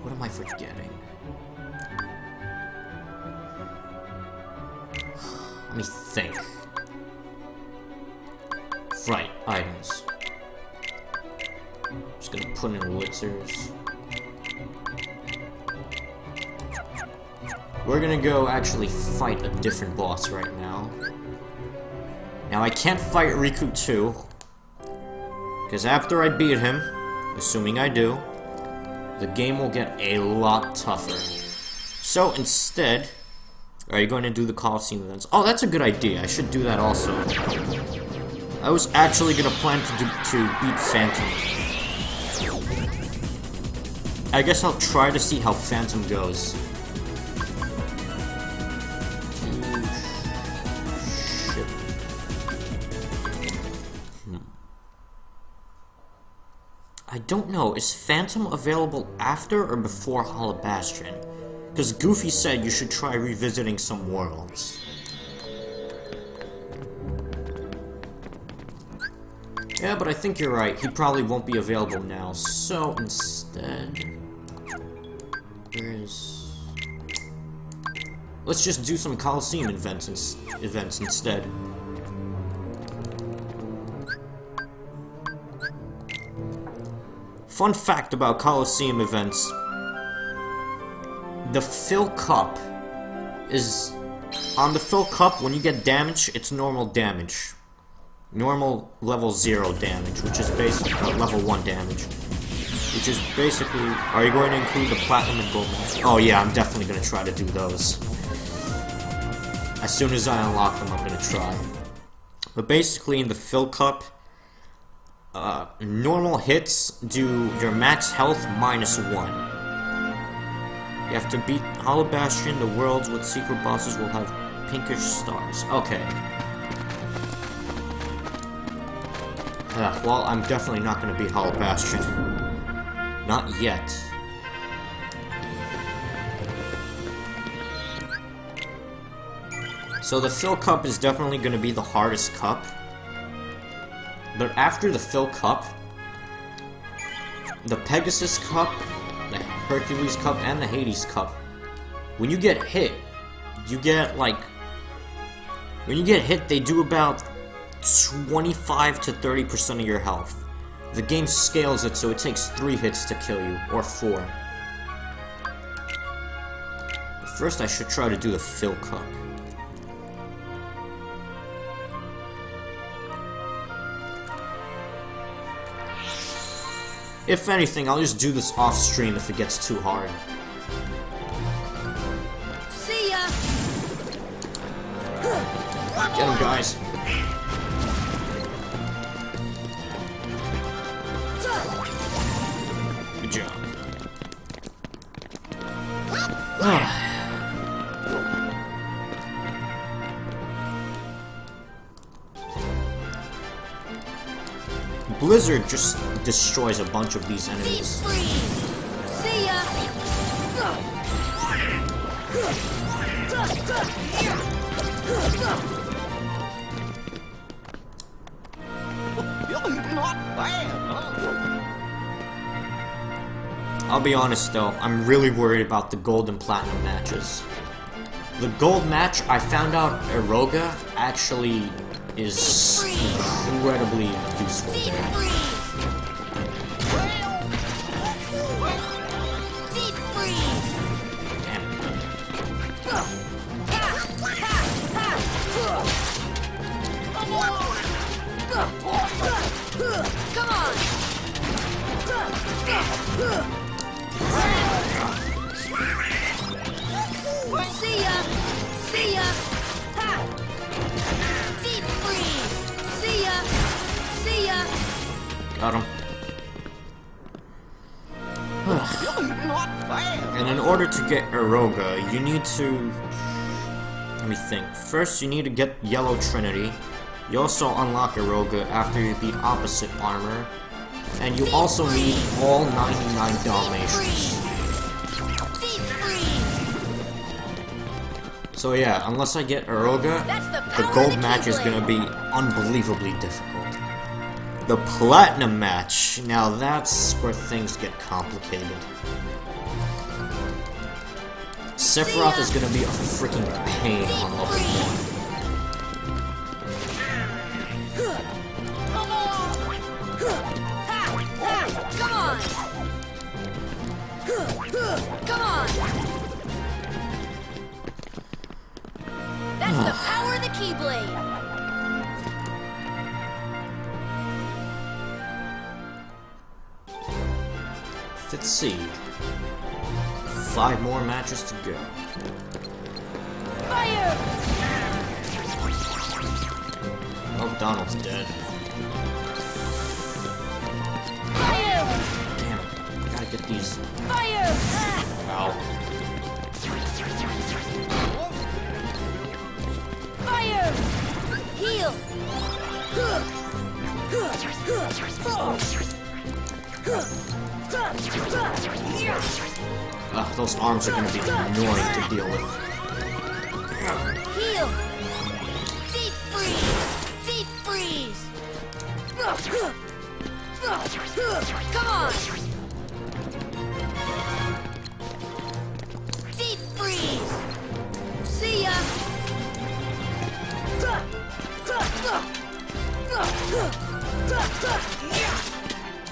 What am I forgetting? Let me think. Right, items. Just gonna put in elixirs. We're gonna go actually fight a different boss right now. Now I can't fight Riku 2, because after I beat him, assuming I do, the game will get a lot tougher. So instead, are you going to do the Coliseum events? Oh, that's a good idea. I should do that also. I was actually gonna plan to beat Phantom. I guess I'll try to see how Phantom goes. Shit. I don't know, is Phantom available after or before Hollow Bastion? Because Goofy said you should try revisiting some worlds. Yeah, but I think you're right. He probably won't be available now. So instead, let's just do some Coliseum events instead. Fun fact about Coliseum events: the fill cup is on the fill cup. When you get damage, it's normal damage. Normal level 0 damage, which is basically level 1 damage, which is basically. Are you going to include the platinum and gold match? Oh yeah, I'm definitely going to try to do those. As soon as I unlock them, I'm going to try. But basically, in the fill cup, normal hits do your max health minus 1. You have to beat Hollow Bastion. The worlds with secret bosses will have pinkish stars. Okay. Well, I'm definitely not going to be Hollow Bastion. Not yet. So the fill cup is definitely going to be the hardest cup. But after the fill cup, the Pegasus cup, the Hercules cup, and the Hades cup, when you get hit, you get like... When you get hit, they do about 25 to 30% of your health. The game scales it so it takes 3 hits to kill you, or 4. But first I should try to do the fill cup. If anything, I'll just do this off stream if it gets too hard. See ya. Get him, guys. Job. Blizzard just destroys a bunch of these enemies. See ya. Not bad, huh? I'll be honest though, I'm really worried about the gold and platinum matches. The gold match, I found out Aeroga actually is incredibly useful there. Got him. And in order to get Aeroga, you need to... Let me think. First, you need to get Yellow Trinity. You also unlock Aeroga after you beat Opposite Armor. And you also need all 99 Dalmatians. So yeah, unless I get Aeroga, the gold match is gonna be unbelievably difficult. The platinum match, now that's where things get complicated. Sephiroth is gonna be a freaking pain on level 1. That's the power of the Keyblade. Fifth seed. 5 more matches to go. Fire! Oh, Donald's dead. Fire! Damn it! I gotta get these. Fire! Ow. Fire! Heal! Ugh, those arms are gonna be annoying to deal with. Heal! Deep freeze! Deep freeze! Come on! Deep freeze! See ya!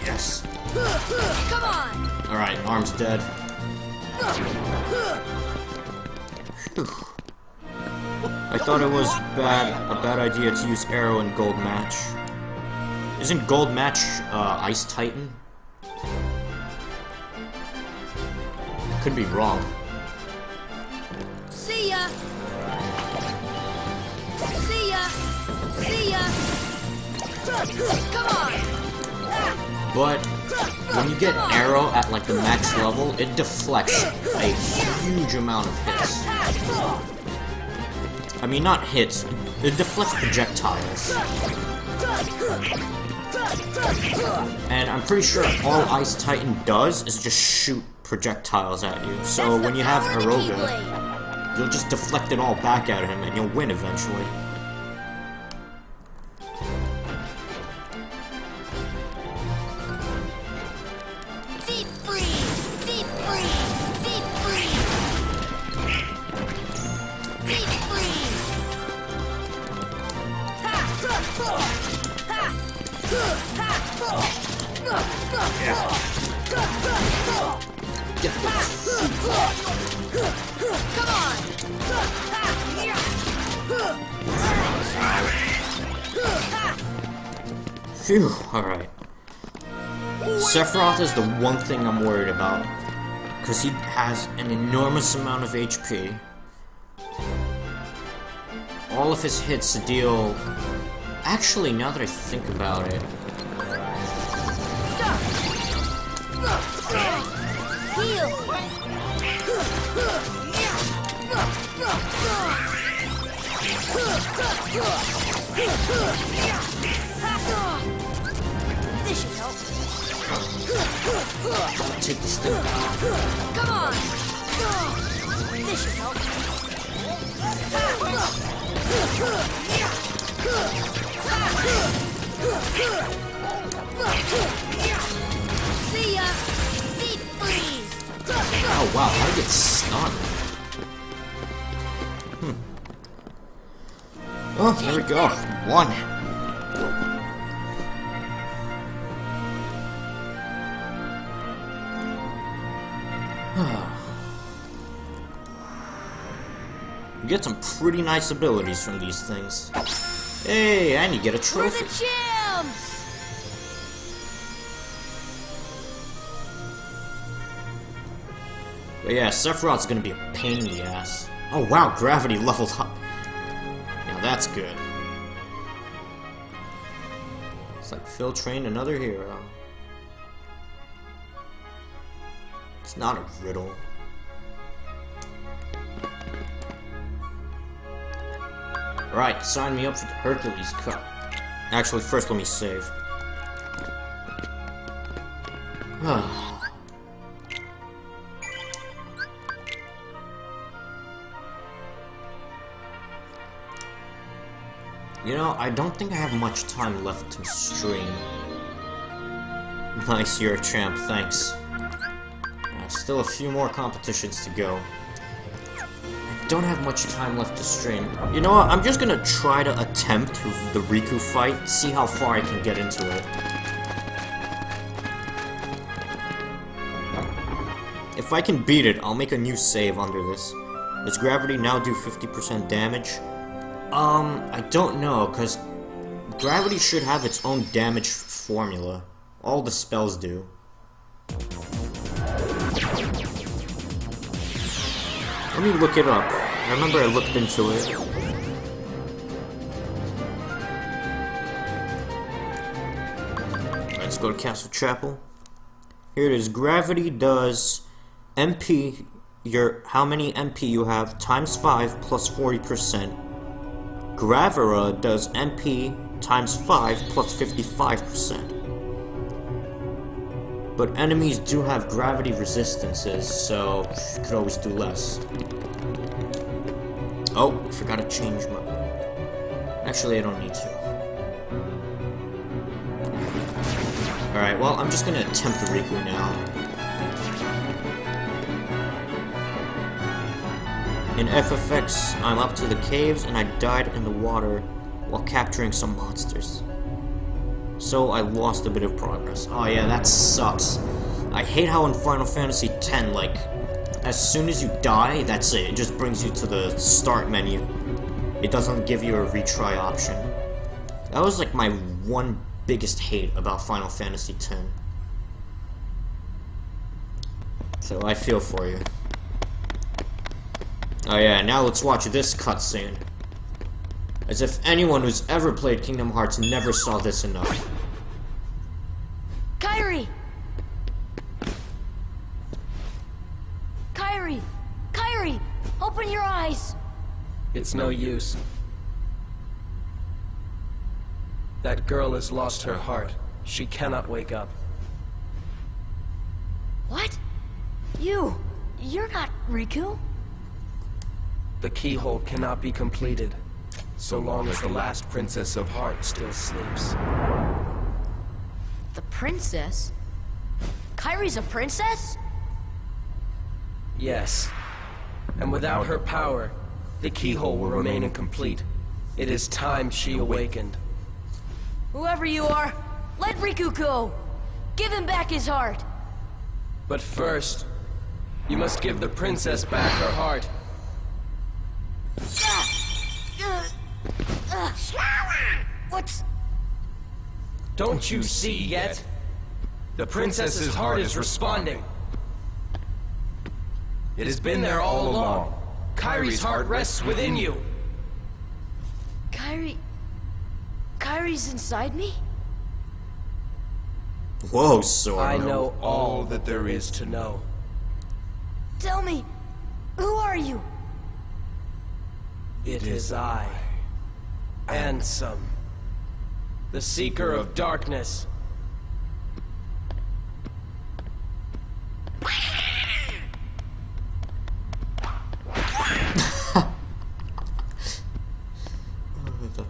Yes. Come on. All right, arm's dead. Whew. I thought it was a bad idea to use Arrow in Gold Match. Isn't Gold Match Ice Titan? I could be wrong. See ya. See ya! See ya! Come on! But when you get Arrow at like the max level, it deflects a huge amount of hits. I mean, not hits, it deflects projectiles. And I'm pretty sure all Ice Titan does is just shoot projectiles at you. So when you have Aeroga, you'll just deflect it all back at him, and you'll win eventually. Deep freeze! Deep freeze! Deep freeze! Deep freeze! Ha! Yeah. Get them. Come on! Phew, alright. Sephiroth is the one thing I'm worried about, because he has an enormous amount of HP. All of his hits deal... Actually, now that I think about it... Stop. Heal! This should help. Take the step. Come on! This should help. See ya! Deep freeze! Oh wow, I get stunned. Oh, there we go. One. You get some pretty nice abilities from these things. Hey, and you get a trophy. We're the champs! But yeah, Sephiroth's gonna be a pain in the ass. Oh wow, gravity leveled up. Now that's good. It's like Phil trained another hero. It's not a riddle. Alright, sign me up for the Hercules Cup. Actually, first let me save. You know, I don't think I have much time left to stream. Nice, you're a champ, thanks. Still a few more competitions to go. I don't have much time left to stream. You know what, I'm just gonna try to attempt the Riku fight, see how far I can get into it. If I can beat it, I'll make a new save under this. Does gravity now do 50% damage? I don't know, because gravity should have its own damage formula. All the spells do. Let me look it up. I remember I looked into it. Let's go to Castle Chapel. Here it is. Gravity does MP, how many MP you have, times 5 plus 40%. Gravera does MP times 5 plus 55%. But enemies do have gravity resistances, so you could always do less. Oh, forgot to change my... Actually, I don't need to. Alright, well, I'm just gonna attempt the Riku now. In FFX, I'm up to the caves and I died in the water while capturing some monsters. So I lost a bit of progress. Oh yeah, that sucks. I hate how in Final Fantasy X, like, as soon as you die, that's it. It just brings you to the start menu. It doesn't give you a retry option. That was like my one biggest hate about Final Fantasy X. So I feel for you. Oh yeah, now let's watch this cutscene. As if anyone who's ever played Kingdom Hearts never saw this enough. Kairi! Kairi! Kairi! Open your eyes! It's no use. That girl has lost her heart. She cannot wake up. What? You're not Riku? The keyhole cannot be completed, so long as the last princess of heart still sleeps. The princess? Kairi's a princess? Yes. And without her power, the keyhole will remain incomplete. It is time she awakened. Whoever you are, let Riku go! Give him back his heart! But first, you must give the princess back her heart. What? Don't you see yet? The princess's heart is responding. It has been there all along. Kairi's heart rests within you. Kairi's inside me? Whoa, Sora. I know all that there is to know. Tell me, who are you? It is I, Ansem, the Seeker of Darkness. That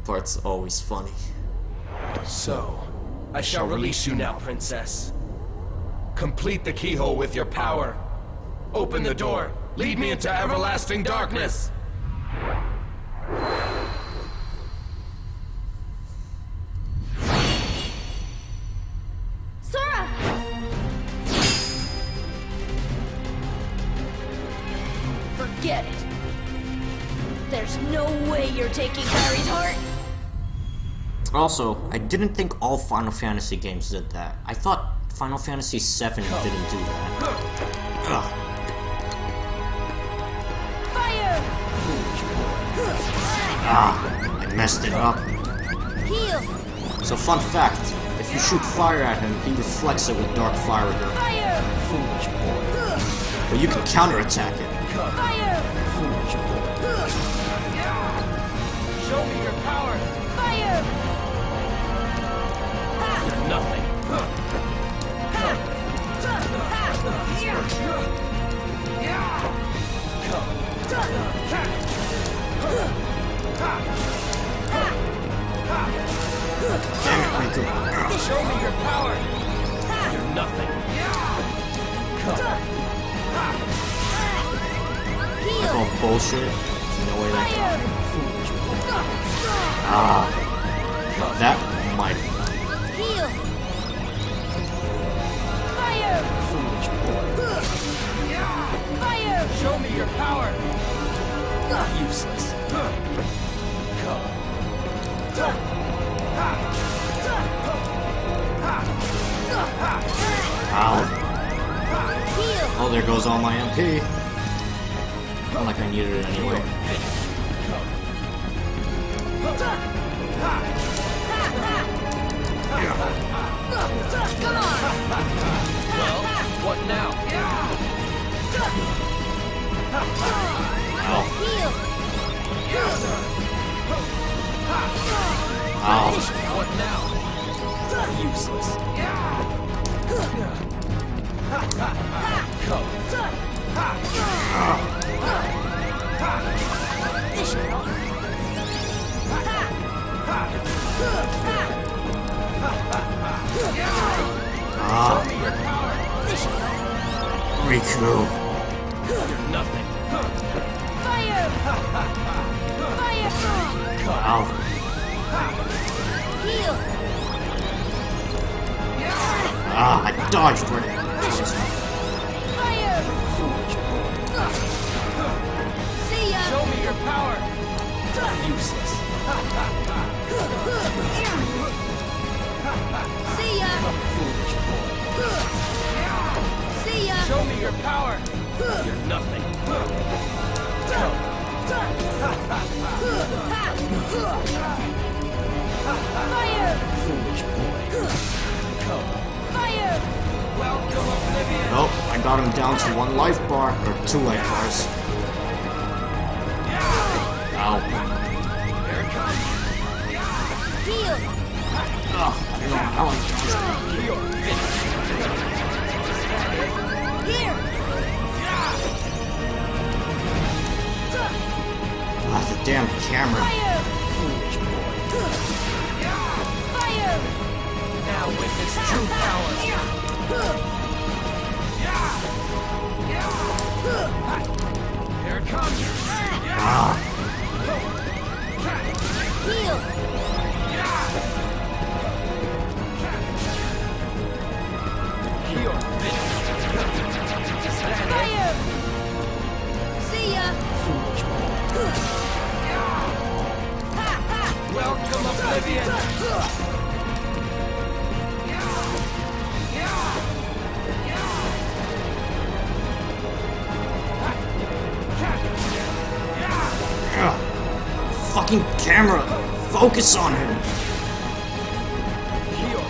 part's always funny. So, I shall release you now, princess. Complete the keyhole with your power. Open the door. Lead me into everlasting darkness. Sora! Forget it. There's no way you're taking Kairi's heart. Also, I didn't think all Final Fantasy games did that. I thought Final Fantasy VII didn't do that. Ugh. Ah, I messed it up. Heal. So fun fact, if you shoot fire at him, he reflects it with dark fire again. Fire. Foolish boy. But you can counterattack it. Fire. Foolish boy. Show me your power. Fire. Ha. Nothing. Ha. Damn it, Riku. Show me your power. You're nothing. I call bullshit. No way that can happen. Ah. That might be. Heal. Fire. Foolish boy. Fire. Show me your power. Not useless. Ow. Oh, there goes all my MP. Not like I needed it anyway. Come on. Well, what now? Ow. Ow. What now? Useless. Riku. You're nothing. Fire! Ow. Heal. Ah, I dodged for it. Fire. See ya. Show me your power. Useless. See ya. See ya. Show me your power. You're nothing. Fire! Foolish boy. Fire! Welcome, Oblivion! Nope, I got him down to one life bar, or two life bars. Ow. There it comes. Heal! Ugh, I don't know how I got him. Here! Ah, the damn camera. Fire! Foolish boy. Fire! Now with his true power. Here it comes. Ah. Heal. Fire! See ya. Foolish boy. Welcome, Oblivion! Fucking camera! Focus on him! Heal!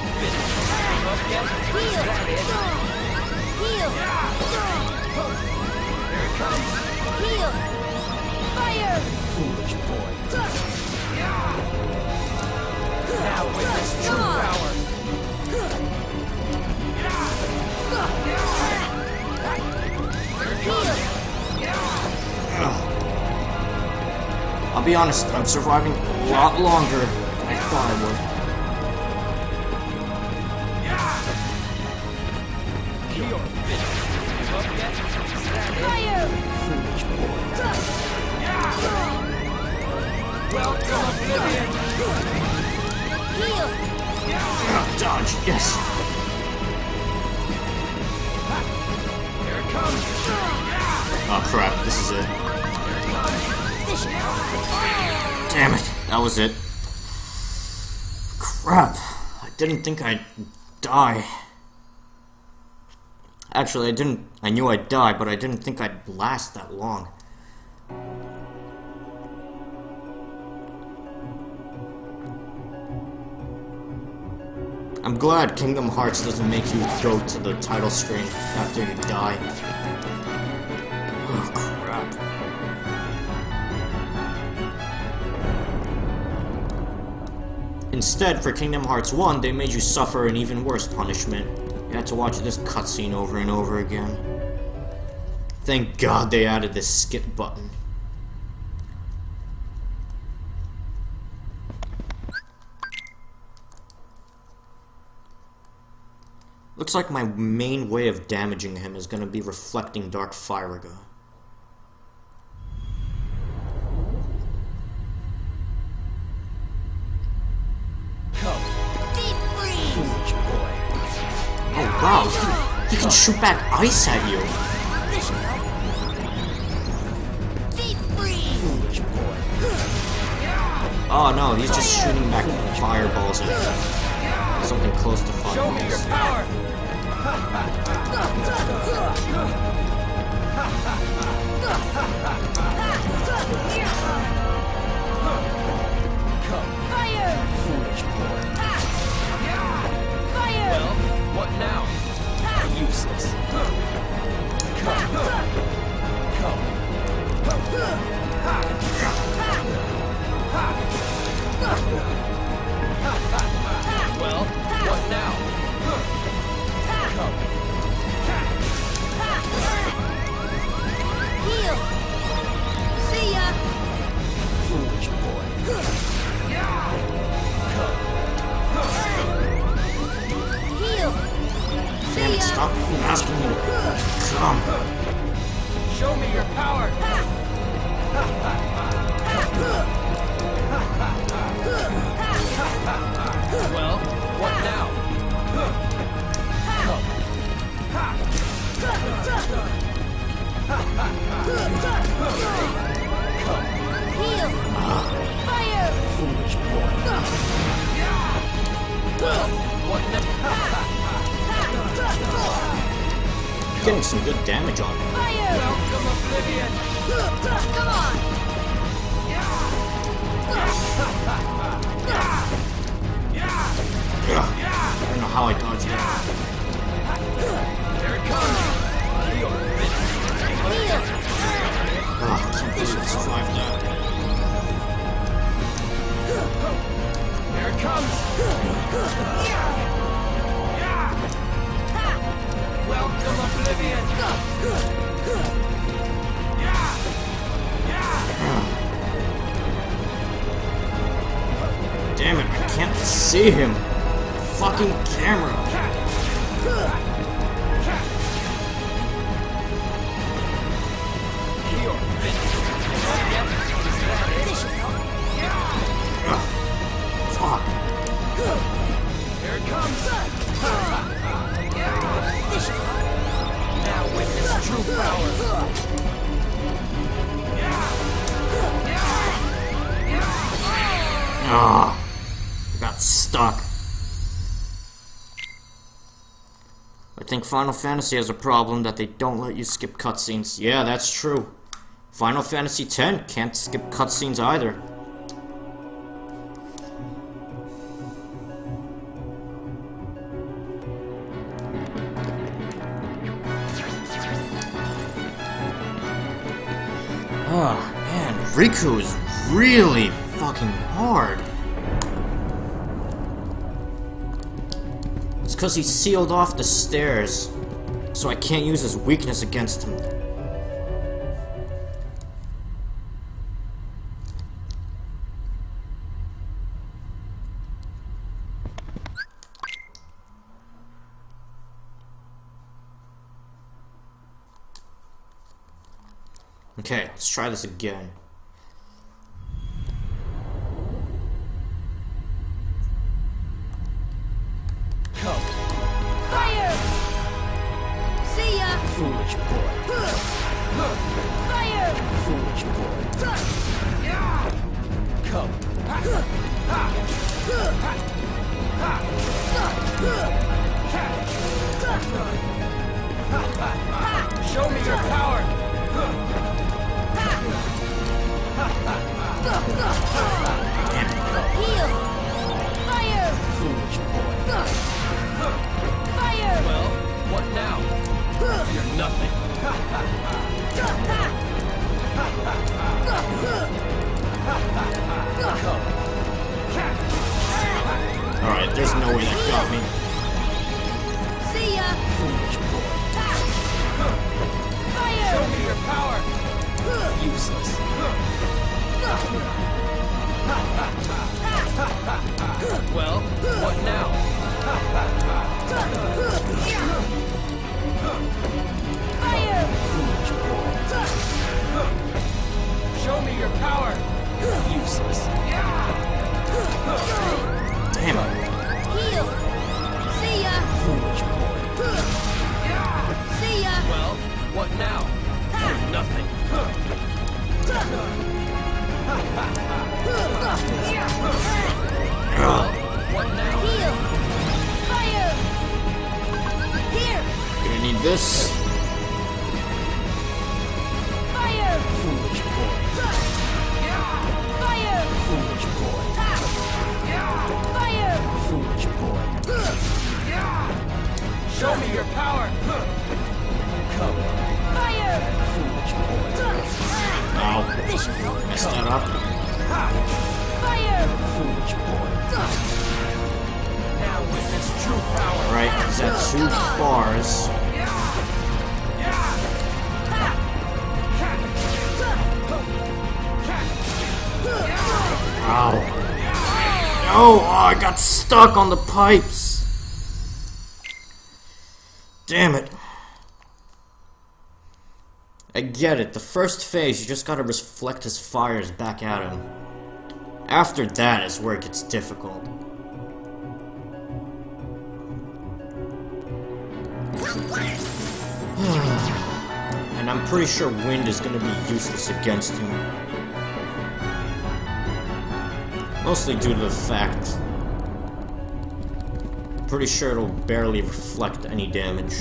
Fire! Foolish boy! Now with his true power. I'll be honest, I'm surviving a lot longer than I thought I would. Welcome, oblivion! Heal! Dodge, yes! Here it comes! Oh crap, this is it. Damn it, that was it. Crap, I didn't think I'd die. Actually, I knew I'd die, but I didn't think I'd last that long. I'm glad Kingdom Hearts doesn't make you go to the title screen after you die. Oh, crap. Instead, for Kingdom Hearts 1, they made you suffer an even worse punishment. You had to watch this cutscene over and over again. Thank God they added this skip button. Looks like my main way of damaging him is gonna be reflecting Dark Fyraga. Wow, he can shoot back ice at you. Oh no, he's just shooting back fireballs at you. Something close to fireballs. Fire! Fire! What now? Useless. Well, what now? Heal. See ya. Foolish boy. Heal. Damn it, stop asking me to come. Show me your power. Well, what now? Heal. Fire. Foolish boy. Well, what now? Getting some good damage on him. Welcome, oblivion. Come on. I don't know how I dodged that. There it comes. Oh, I can't believe I survived that. There it comes. Welcome, oblivion! Damn it, I can't see him! Fucking camera! Fuck! Here it comes! Now witness true power. Ah, I got stuck. I think Final Fantasy has a problem that they don't let you skip cutscenes. Yeah, that's true. Final Fantasy X can't skip cutscenes either. Oh man, Riku is really fucking hard. It's because he sealed off the stairs, so I can't use his weakness against him. Okay, let's try this again. Show me your power! Heal! Fire! Foolish boy. Fire! Well, what now? You're nothing. Alright, there's no way that got me. See ya! Foolish boy. Fire! Show me your power! Useless. Well, what now? Fire! Foolish boy. Show me your power! Useless. Damn it. Heal! See ya! Foolish boy. See ya! Well, what now? Nothing. What now? Heal! Fire! Here! Gonna need this. Fire! Foolish boy. Fire! Foolish boy. Fire! Foolish boy. Show me your power! Come on. Fire! Foolish boy. Ow. Messed that up. Fire! Foolish boy. Now with his true power. Alright, is that two bars? Ow. No! Oh, I got stuck on the pipes! Damn it. I get it. The first phase, you just gotta reflect his fires back at him. After that is where it gets difficult. And I'm pretty sure wind is gonna be useless against him. Mostly due to the fact... pretty sure it'll barely reflect any damage.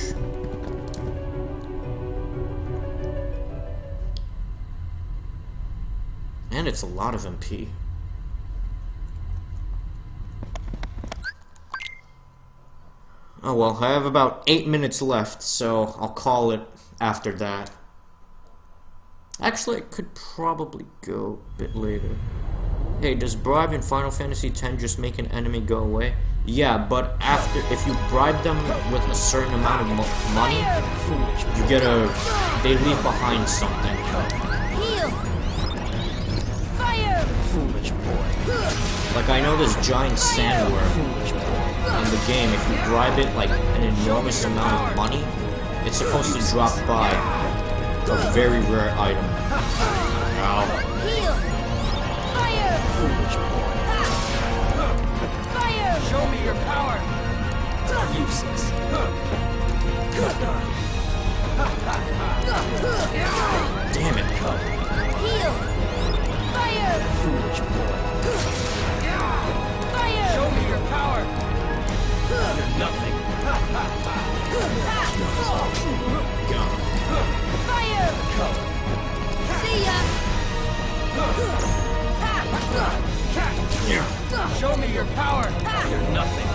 And it's a lot of MP. Oh well, I have about 8 minutes left, so I'll call it after that. Actually, I could probably go a bit later. Hey, does bribe in Final Fantasy X just make an enemy go away? Yeah, but after, if you bribe them with a certain amount of money, you get a, they leave behind something. Fire. Foolish boy. Like I know this giant sandworm in the game, if you bribe it like an enormous amount of money, it's supposed to drop by a very rare item. Foolish boy. Show me your power! Useless. Damn it. Heal! Fire! Foolish boy. Fire! Show me your power! You're nothing. Gone. Fire! See ya! Yeah. Show me your power! You're nothing.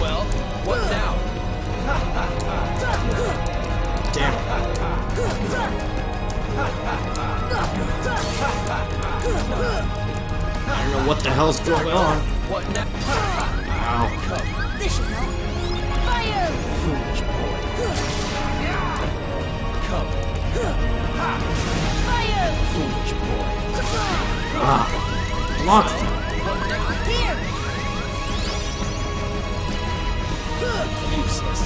Well, what now? Damn it. I don't know what the hell's going on. What now? Ow. Fire! Fire! Foolish boy. Ah! Block them! Here! Useless.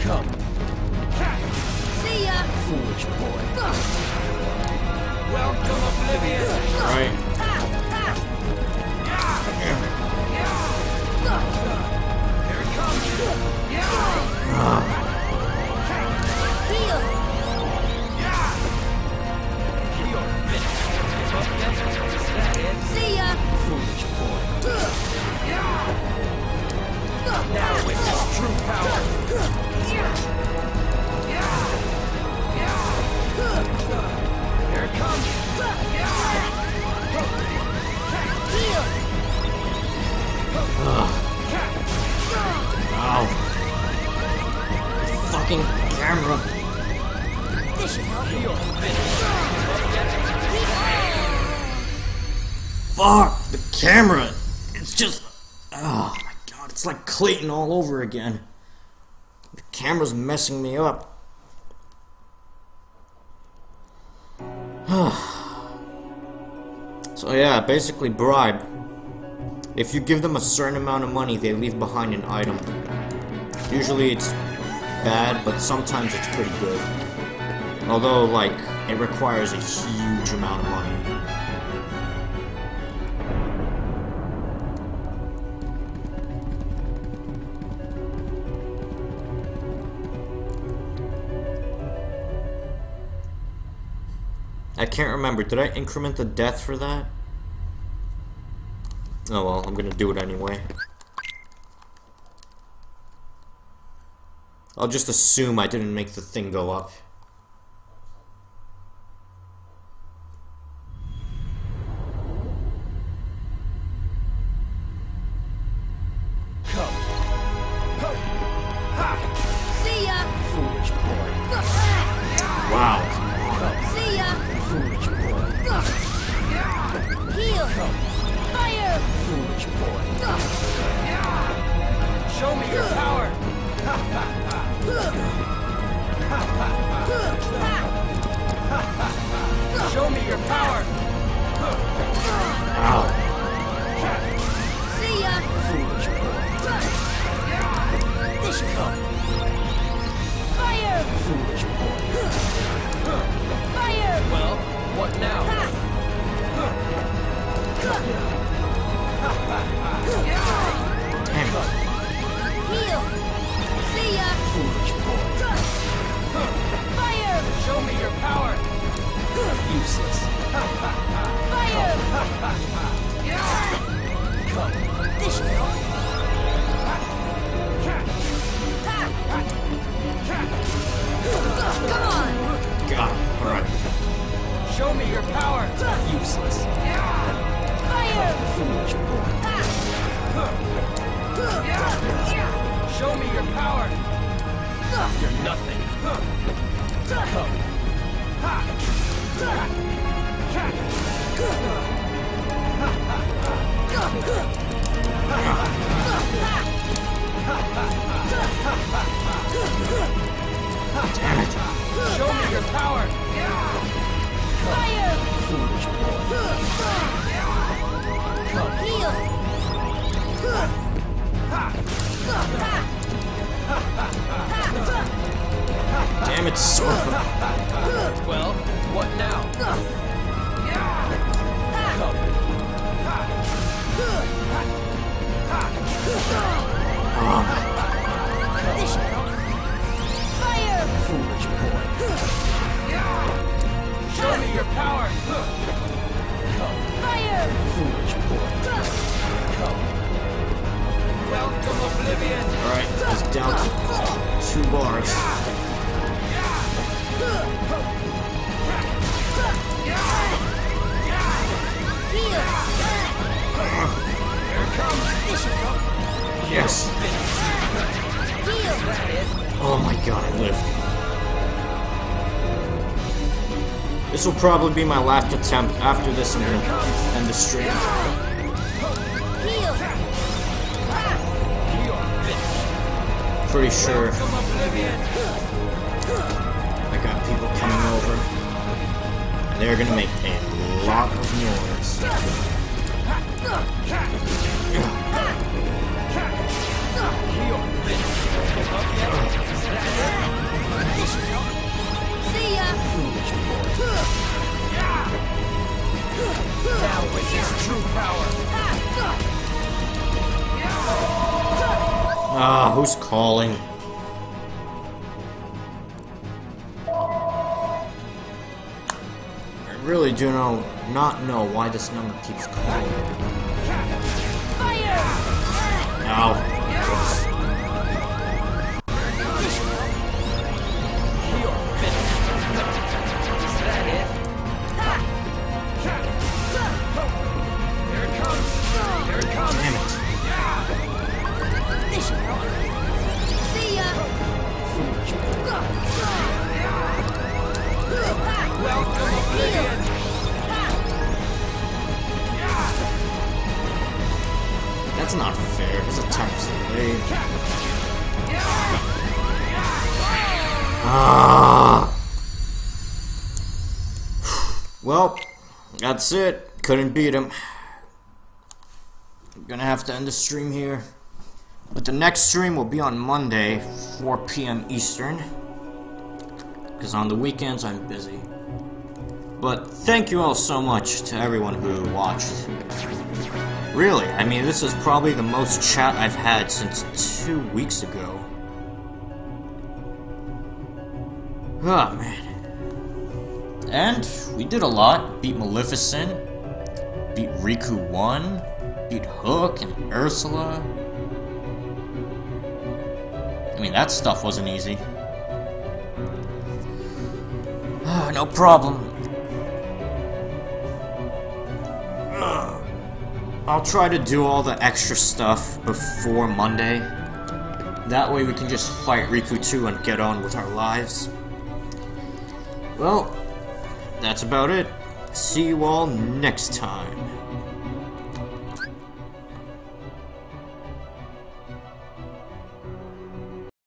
Come. See ya! Foolish boy. Welcome, oblivion! Alright. Here it comes! Yeah. true power. Here it comes. Ow. Fucking camera. This should help. Fuck the camera. It's just. Oh my god, it's like Clayton all over again. The camera's messing me up. So yeah, basically bribe. If you give them a certain amount of money, they leave behind an item. Usually it's bad, but sometimes it's pretty good. Although, like, it requires a huge amount of money. I can't remember. Did I increment the death for that? Oh well, I'm gonna do it anyway. I'll just assume I didn't make the thing go up. This will probably be my last attempt. After this, I'm gonna end the stream. Pretty sure I got people coming over. And they're gonna make a lot of noise. See ya! Now with his true power. Ah, who's calling? I really do not know why this number keeps calling. Ow. Well, that's it. Couldn't beat him. I'm gonna have to end the stream here. But the next stream will be on Monday, 4 p.m. Eastern. Because on the weekends I'm busy. But thank you all so much to everyone who watched. Really, I mean, this is probably the most chat I've had since 2 weeks ago. Oh, man. And we did a lot. Beat Maleficent. Beat Riku 1. Beat Hook and Ursula. I mean, that stuff wasn't easy. Oh, no problem. I'll try to do all the extra stuff before Monday. That way we can just fight Riku 2 and get on with our lives. Well, that's about it. See you all next time.